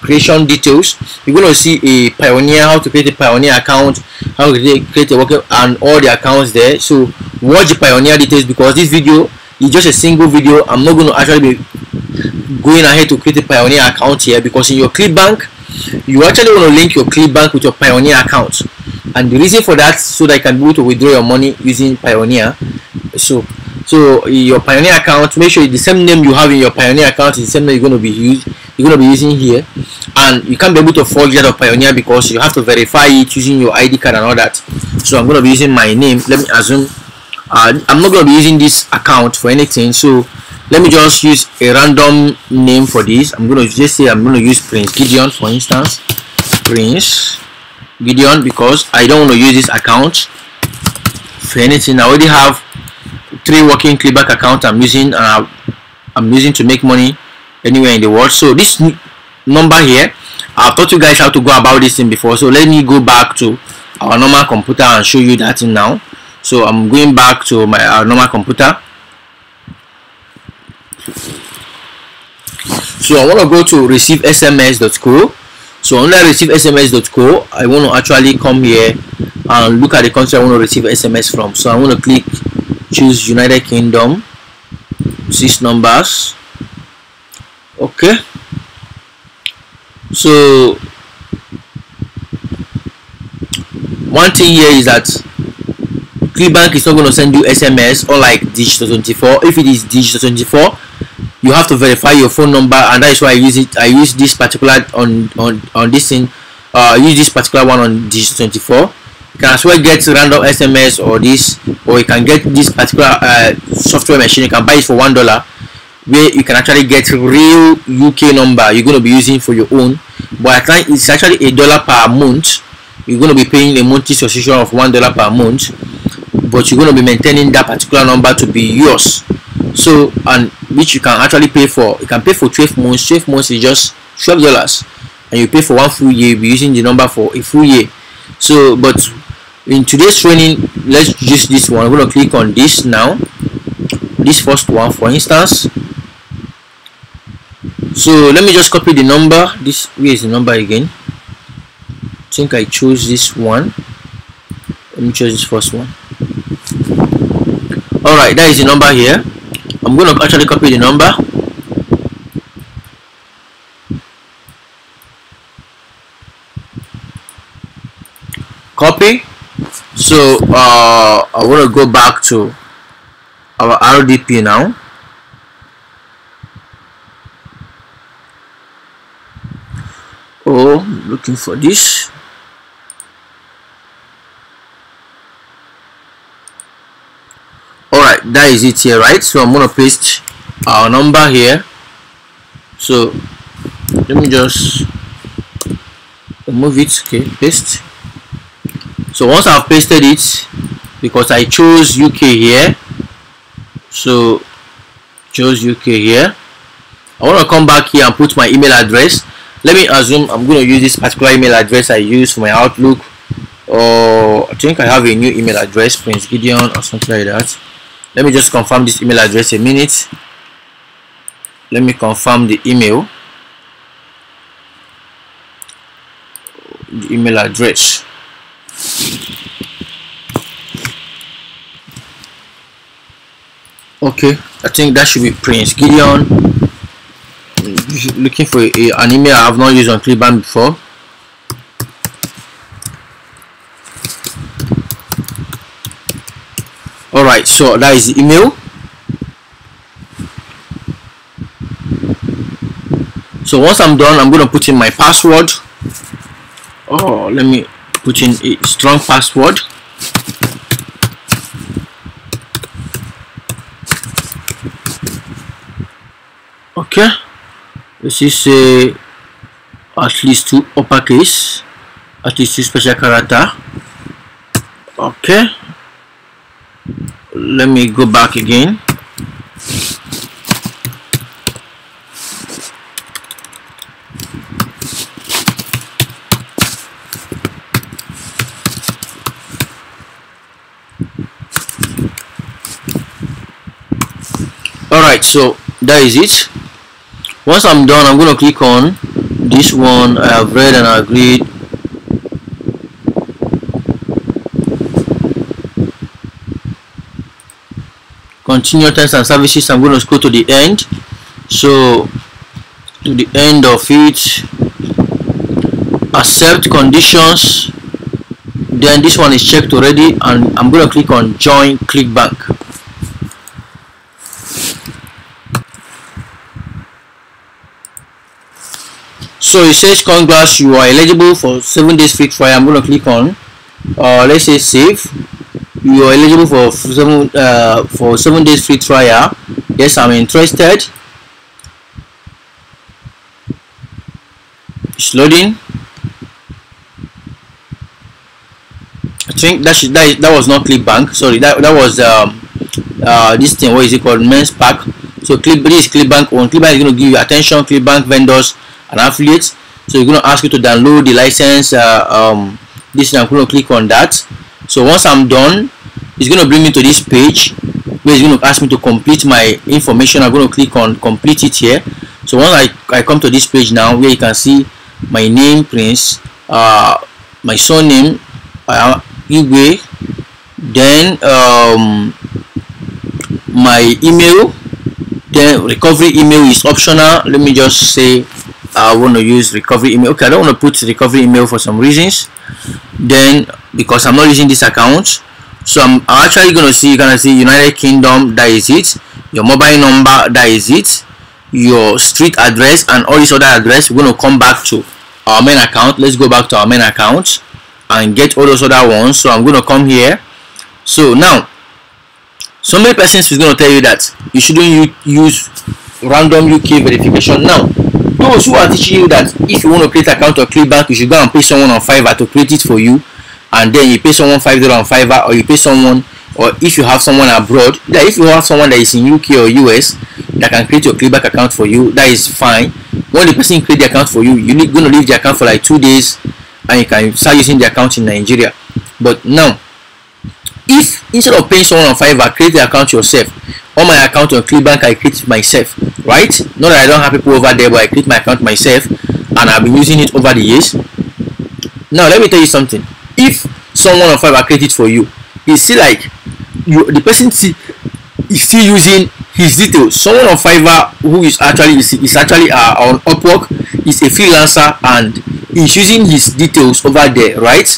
creation details. You're going to see a Payoneer, how to create a Payoneer account, how to create a worker, and all the accounts there. So watch the Payoneer details, because this video is just a single video. I'm not going to actually be going ahead to create a Payoneer account here, because in your Clickbank you actually want to link your Clickbank with your Payoneer account, and the reason for that so that you can be able to withdraw your money using Payoneer. So your Payoneer account, make sure the same name you have in your Payoneer account is the same name you're going to be using here, and you can't be able to forge that of Payoneer because you have to verify it using your ID card and all that. So I'm going to be using my name. Let me assume I'm not going to be using this account for anything, so let me just use a random name for this. I'm going to just say I'm going to use Prince Gideon, for instance, Prince Gideon, because I don't want to use this account for anything. I already have 3 working Clickbank accounts I'm using, and I'm using to make money anywhere in the world. So this number here, I've taught you guys how to go about this thing before, so let me go back to our normal computer and show you that thing now. So I'm going back to my normal computer. So I want to go to receivesms.co. so on that receivesms.co, I want to actually come here and look at the country I want to receive SMS from. So I want to click, choose United Kingdom, 6 numbers. Okay, so one thing here is that Clickbank is not going to send you SMS, or like Digital24. If it is Digital24, you have to verify your phone number, and that is why I use it. I use this particular on this thing. Use this particular one on Digital24. You can as well get random SMS or this, or you can get this particular software machine. You can buy it for $1, where you can actually get real UK number you're going to be using for your own. But I think it's actually $1 per month. You're going to be paying a monthly subscription of $1 per month, but you're going to be maintaining that particular number to be yours. So, and which you can actually pay for. You can pay for 12 months. 12 months is just $12, and you pay for one full year. You'll be using the number for a full year. So, but in today's training, let's use this one. I'm going to click on this now, this first one, for instance. So let me just copy the number. This, where is the number again? I think I chose this one. Let me choose this first one. All right, that is the number here. I'm going to actually copy the number. Copy. So I want to go back to our RDP now. Oh, I'm looking for this. Alright, that is it here, right? So I'm going to paste our number here. So let me just remove it. Okay, paste. So once I've pasted it, because I chose UK here, so chose UK here, I want to come back here and put my email address. Let me assume I'm going to use this particular email address I use for my Outlook, or I think I have a new email address, Prince Gideon or something like that. Let me just confirm this email address a minute. Let me confirm the email, address. Okay, I think that should be Prince Gideon. Looking for an email I have not used on Clickbank before. All right, so that is the email. So once I'm done, I'm going to put in my password. Oh, let me put in a strong password. Okay, this is at least two uppercase, at least two special character. Okay, let me go back again. Alright, so that is it. Once I'm done, I'm gonna click on this one. I have read and agreed. Continue terms and services. I'm gonna scroll to the end. So to the end of it, accept conditions. Then this one is checked already, and I'm gonna click on join Clickbank. So it says congrats, you are eligible for 7 days free trial. I'm going to click on let's say save. You are eligible for 7 days free trial. Yes, I'm interested. It's loading. I think that was not Clickbank, sorry, that was this thing, what is it called, Men's Pack. So this is Clickbank one. Clickbank is going to give you attention, Clickbank vendors and affiliates. So you're going to ask you to download the license, this, and I'm going to click on that. So once I'm done, it's going to bring me to this page where it's going to ask me to complete my information. I'm going to click on complete it here. So once I come to this page now, where you can see my name, Prince, my surname, Igwe, then my email. Then recovery email is optional. Let me just say I want to use recovery email. Okay, I don't want to put recovery email for some reasons, then because I'm not using this account. So I'm actually going to see, you're going to see United Kingdom, that is it. Your mobile number, that is it. Your street address and all this other address. We're going to come back to our main account. Let's go back to our main account and get all those other ones. So I'm going to come here. So now, so many persons is going to tell you that you shouldn't use random UK verification. Now, those who are teaching you that if you want to create an account on Clickbank, you should go and pay someone on Fiverr to create it for you, and then you pay someone $5 on Fiverr, or you pay someone, or if you have someone abroad, that if you have someone that is in UK or US that can create your Clickbank account for you, that is fine. When the person create the account for you, you're going to leave the account for like 2 days, and you can start using the account in Nigeria. But now, if instead of paying someone on Fiverr, create the account yourself. On my account on Clickbank, I create it myself, right? Not that I don't have people over there, but I create my account myself, and I've been using it over the years. Now let me tell you something. If someone on Fiverr create it for you, you see, like, you, the person see is still using his details. Someone on Fiverr who is actually on Upwork is a freelancer, and he's using his details over there, right?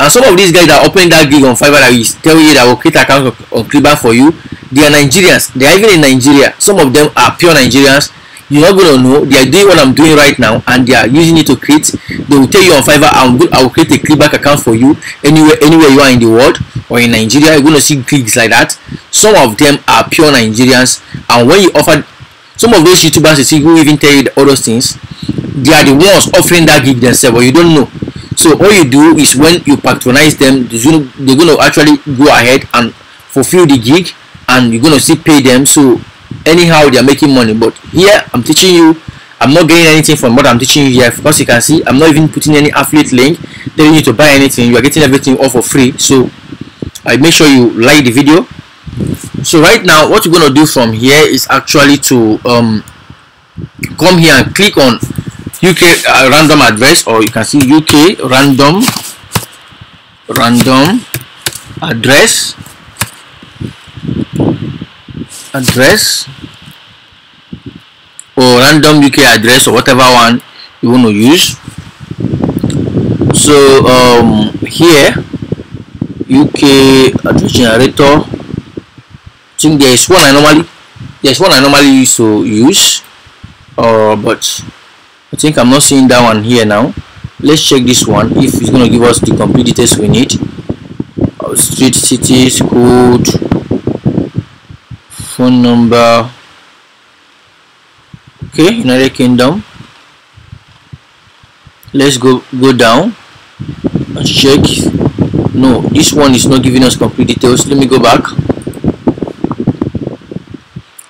And some of these guys that open that gig on Fiverr that is telling you that will create account on Clickbank for you, they are Nigerians. They are even in Nigeria. Some of them are pure Nigerians. You're not going to know. They are doing what I'm doing right now, and they are using it to create. They will tell you on Fiverr, I will create a Clickbank account for you anywhere you are in the world or in Nigeria. You're going to see gigs like that. Some of them are pure Nigerians. And when you offer, some of those YouTubers you see who even tell you all those things, they are the ones offering that gig themselves, but you don't know. So all you do is when you patronize them, they're going to actually go ahead and fulfill the gig, and you're going to see pay them. So anyhow, they're making money. But here I'm teaching you, I'm not getting anything from what I'm teaching you here. Because you can see, I'm not even putting any affiliate link telling you to buy anything. You are getting everything all for free. So I make sure you like the video. So right now, what you're going to do from here is actually to come here and click on UK random address, or you can see UK random address or random UK address, or whatever one you want to use. So here, UK address generator. I think there's one I normally used to use, but I think I'm not seeing that one here now. Let's check this one if it's going to give us the complete details we need. Street, city, code, phone number, Okay, United Kingdom. Let's go down and check. No, this one is not giving us complete details. Let me go back.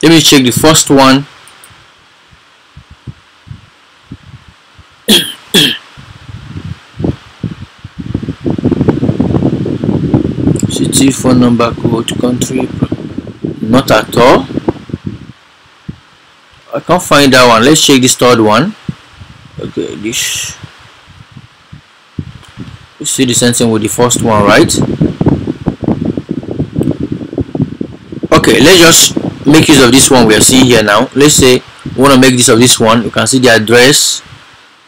Let me check the first one. City, phone number, code, country. Not at all. I can't find that one. Let's check this third one. Okay, this. You see the same thing with the first one, right? Okay, let's just make use of this one we are seeing here now. Let's say we want to make use of this one. You can see the address,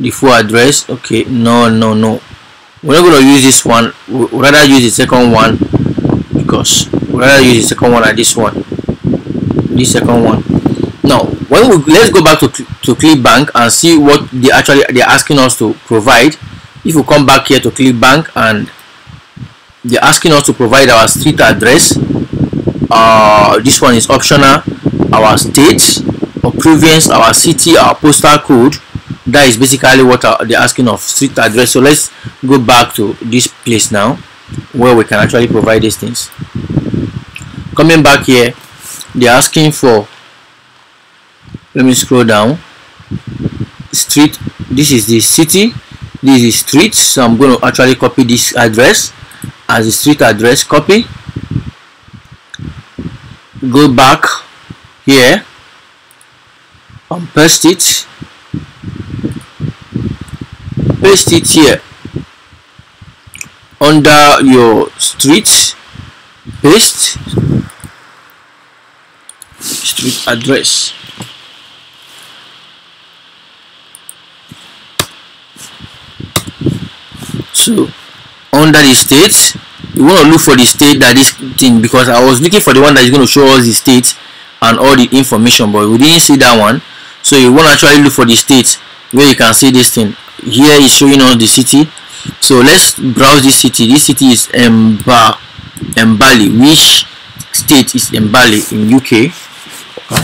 the full address. Okay, no. We're not going to use this one. We'd rather use the second one, because we'd rather use the second one like this one. This second one. Now, let's go back to Clickbank and see what they're asking us to provide. If we come back here to Clickbank, and they're asking us to provide our street address. This one is optional. Our state, our province, our city, our postal code. That is basically what they're asking of street address. So let's go back to this place now, where we can actually provide these things. Coming back here, they're asking for. Let me scroll down. Street. This is the city. This is street. So I'm going to actually copy this address as a street address. Copy. Go back here and paste it. Paste it here under your street. Paste street address. So under the states, you want to look for the state that is thing, because I was looking for the one that is going to show us the states and all the information, but we didn't see that one. So you want to actually look for the states where you can see this thing. Here is showing us the city. So let's browse this city. This city is Mbali. Which state is Mbali in UK?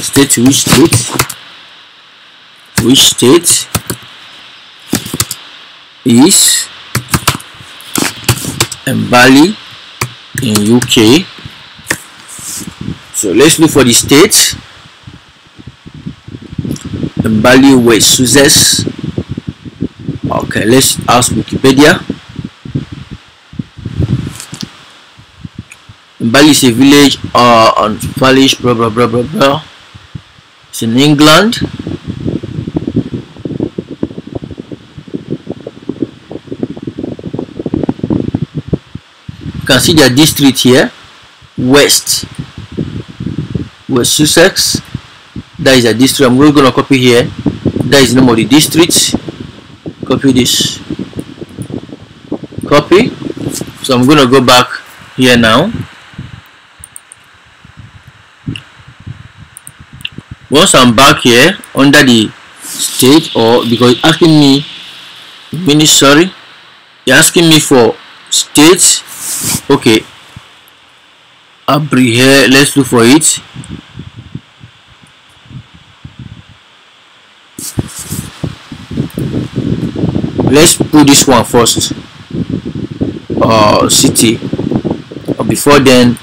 State to which state? Which state is Mbali in UK? So let's look for the state. Mbali West Sussex. Okay, let's ask Wikipedia. Mbali is a village on Polish, blah blah blah blah blah. It's in England. You can see their district here, West Sussex. That is a district. I'm really gonna copy here. That is the name of the district. Copy this. Copy. So I'm gonna go back here now. Once I'm back here under the state, or because it's asking me, sorry, you're asking me for states. Okay, Abri here, let's look for it. Let's put this one first, city. Before then,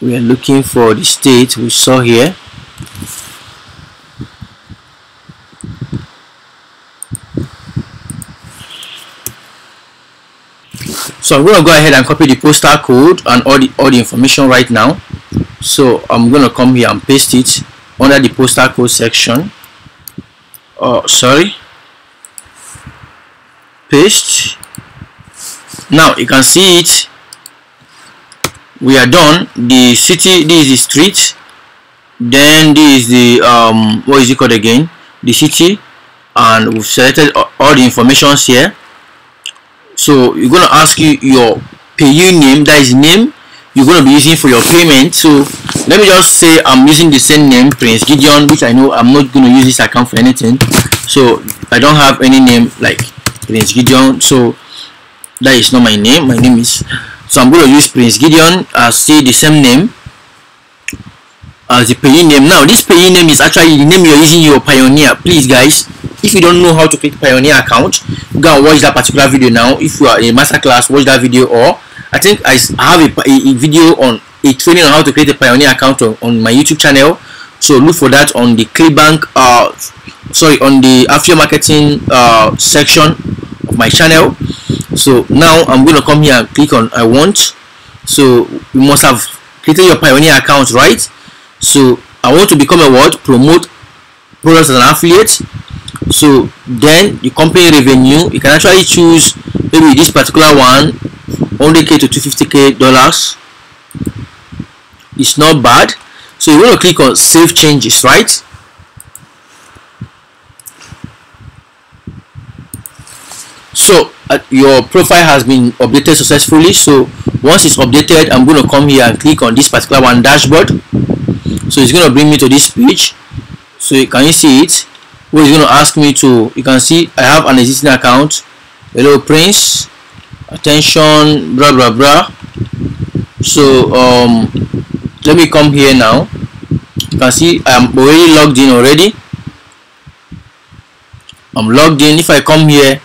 we are looking for the state we saw here. So I'm gonna go ahead and copy the postal code and all the information right now. So I'm gonna come here and paste it under the postal code section. Paste. Now you can see it. We are done. The city. This is the street. Then this is the what is it called again? The city, and we've selected all the information here. So you're gonna ask you your payee name. That is name you're gonna be using for your payment. So let me just say I'm using the same name, Prince Gideon, which I know I'm not gonna use this account for anything. So I don't have any name like Prince Gideon. So that is not my name. My name is, so I'm gonna use Prince Gideon. I say the same name. as a payee name. Now this payee name is actually the name you're using your Payoneer. Please guys, if you don't know how to create Payoneer account, go and watch that particular video. Now if you are in a masterclass, watch that video, or I think I have a video on a training on how to create a Payoneer account on my YouTube channel. So look for that on the Clickbank, on the Affiliate Marketing section of my channel. So now I'm going to come here and click on I want. So you must have created your Payoneer account, right? So I want to become a what? Promote products as an affiliate. So then the company revenue, you can actually choose maybe this particular one, $100K to $250K. It's not bad. So you want to click on save changes, right? So your profile has been updated successfully. So once it's updated, I'm going to come here and click on this particular one, dashboard. So it's going to bring me to this page. So can you see it? Well, it's going to ask me to, you can see I have an existing account. Hello Prince, attention, blah blah blah. So let me come here now. You can see I'm already logged in already. I'm logged in. If I come here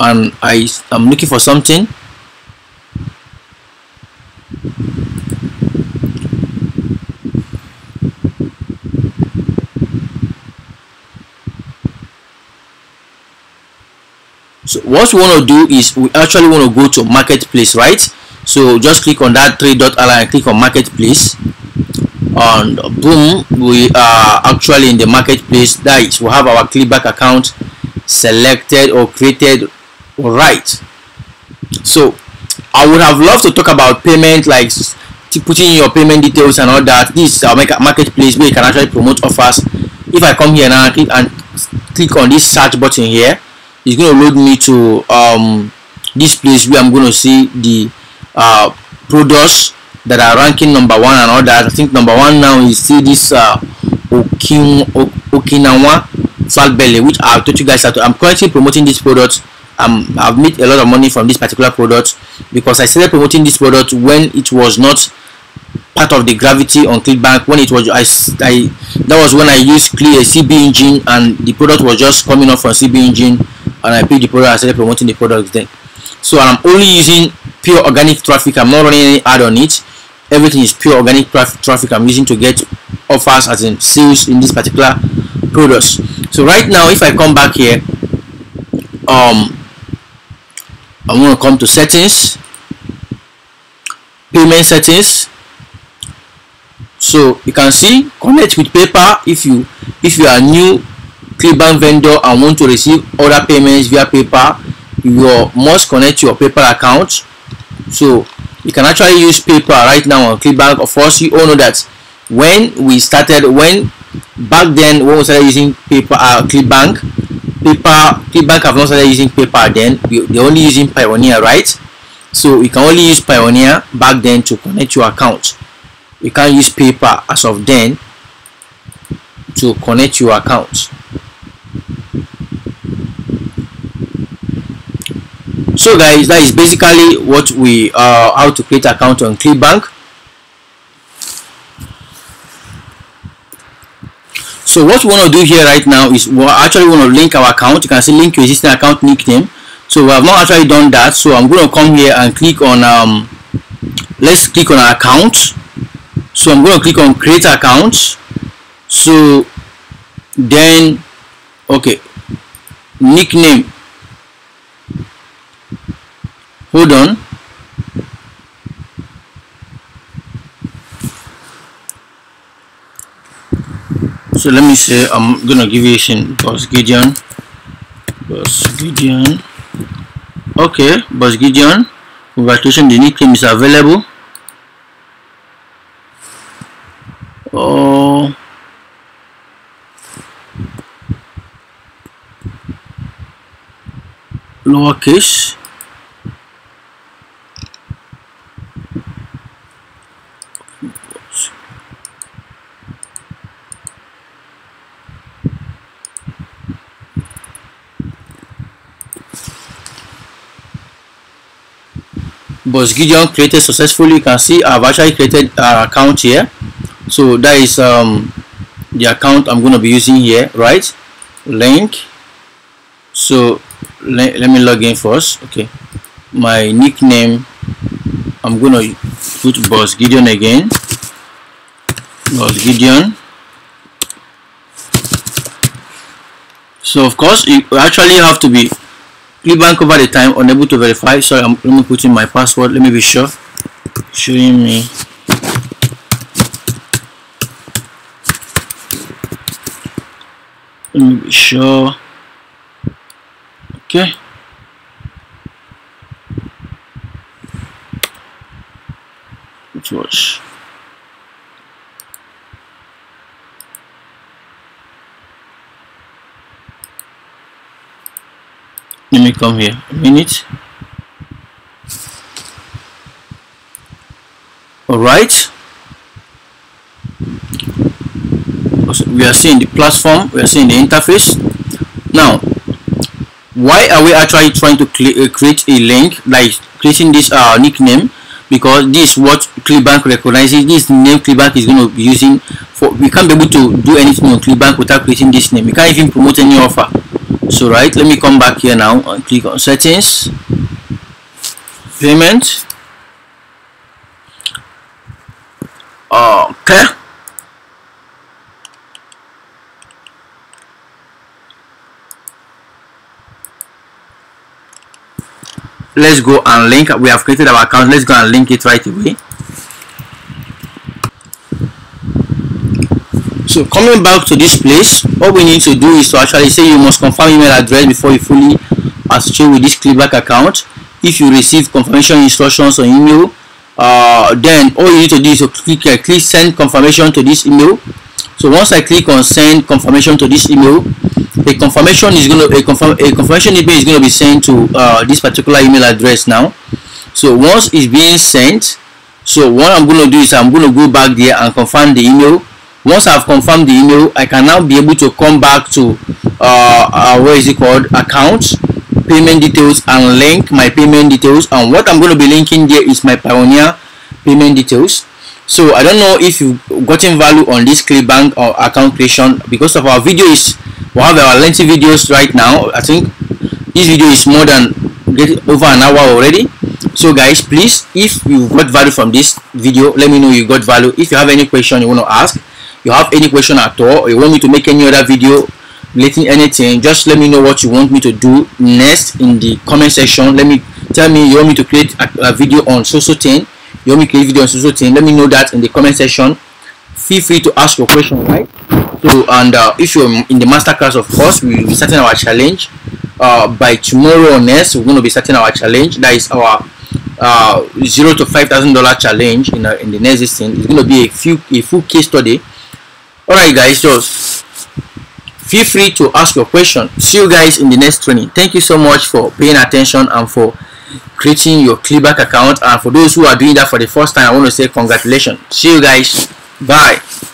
and I'm looking for something, so what we want to do is we actually want to go to marketplace, right? So just click on that three-dot align and click on marketplace, and boom, we are actually in the marketplace. That is, we have our Clickbank account selected or created. Alright, so I would have loved to talk about payment, like putting your payment details and all that. This is our marketplace where you can actually promote offers. If I come here now and click on this search button here, it's going to load me to this place where I'm going to see the products that are ranking number 1 and all that. I think number 1 now is see this Okinawa Fat Belly, which I told you guys that I'm currently promoting this product. I've made a lot of money from this particular product because I started promoting this product when it was not part of the gravity on Clickbank. When it was, that was when I used CB Engine and the product was just coming up from CB Engine, and I picked the product. I started promoting the product then. So I'm only using pure organic traffic. I'm not running any ad on it. Everything is pure organic traffic I'm using to get offers, as in sales, in this particular products. So right now, if I come back here, I'm going to come to settings, payment settings. So you can see connect with PayPal. If you are a new Clickbank vendor and want to receive other payments via PayPal, you must connect your PayPal account. So you can actually use PayPal right now on Clickbank. Of course, you all know that when we started using PayPal, Clickbank have not started using PayPal then. They're only using Payoneer, right? So you can only use Payoneer back then to connect your account. You can't use PayPal as of then to connect your account. So guys, that is basically what we how to create account on Clickbank. So what we want to do here right now is we actually want to link our account. You can see link your existing account nickname. So we have not actually done that. So I'm going to come here and click on let's click on our account. So I'm going to click on create account. So then okay, nickname, hold on. So let me say I'm gonna give you a Boss Gideon. Okay, Boss Gideon, congratulations, the nickname is available. Oh, lowercase. Boss Gideon created successfully. You can see I've actually created our account here. So that is the account I'm going to be using here, right? Link. So let me log in first. Okay, my nickname, I'm going to put Boss Gideon again. Boss Gideon. So of course you actually have to be Clickbank over the time unable to verify. Sorry, let me put in my password. Let me be sure. Showing me. Let me be sure. Okay. Let's watch. Let me come here a minute. All right, so we are seeing the platform, we are seeing the interface. Now why are we actually trying to create a link, like creating this nickname? Because this is what Clickbank recognizes. This name Clickbank is going to be using for. We can't be able to do anything on Clickbank without creating this name. We can't even promote any offer. So right, let me come back here now and click on settings, payment. Okay, let's go and link. We have created our account. Let's go and link it right away. So coming back to this place, what we need to do is to actually say you must confirm email address before you fully associate with this Clickbank account. If you receive confirmation instructions on email, then all you need to do is to click send confirmation to this email. So once I click on send confirmation to this email, a confirmation email is going to be sent to this particular email address now. So once it's being sent, so what I'm going to do is I'm going to go back there and confirm the email. Once I've confirmed the email, I can now be able to come back to account, payment details, and link my payment details. And what I'm going to be linking there is my Payoneer payment details. So I don't know if you've gotten value on this Clickbank or account creation because of our videos. We have our lengthy videos right now. I think this video is more than over an hour already. So guys, please, if you got value from this video, let me know you got value. If you have any question you want to ask, you have any question at all, or you want me to make any other video relating anything, just let me know what you want me to do next in the comment section. Tell me you want me to create a video on social thing, you want me to create a video on social thing. Let me know that in the comment section. Feel free to ask your question, right? So, and if you're in the masterclass, of course, we will be starting our challenge by tomorrow or next. We're going to be starting our challenge. That is our $0 to $5,000 challenge in the next thing. It's going to be a full case study. Alright guys, just feel free to ask your question. See you guys in the next training. Thank you so much for paying attention and for creating your Clickbank account. And for those who are doing that for the first time, I want to say congratulations. See you guys. Bye.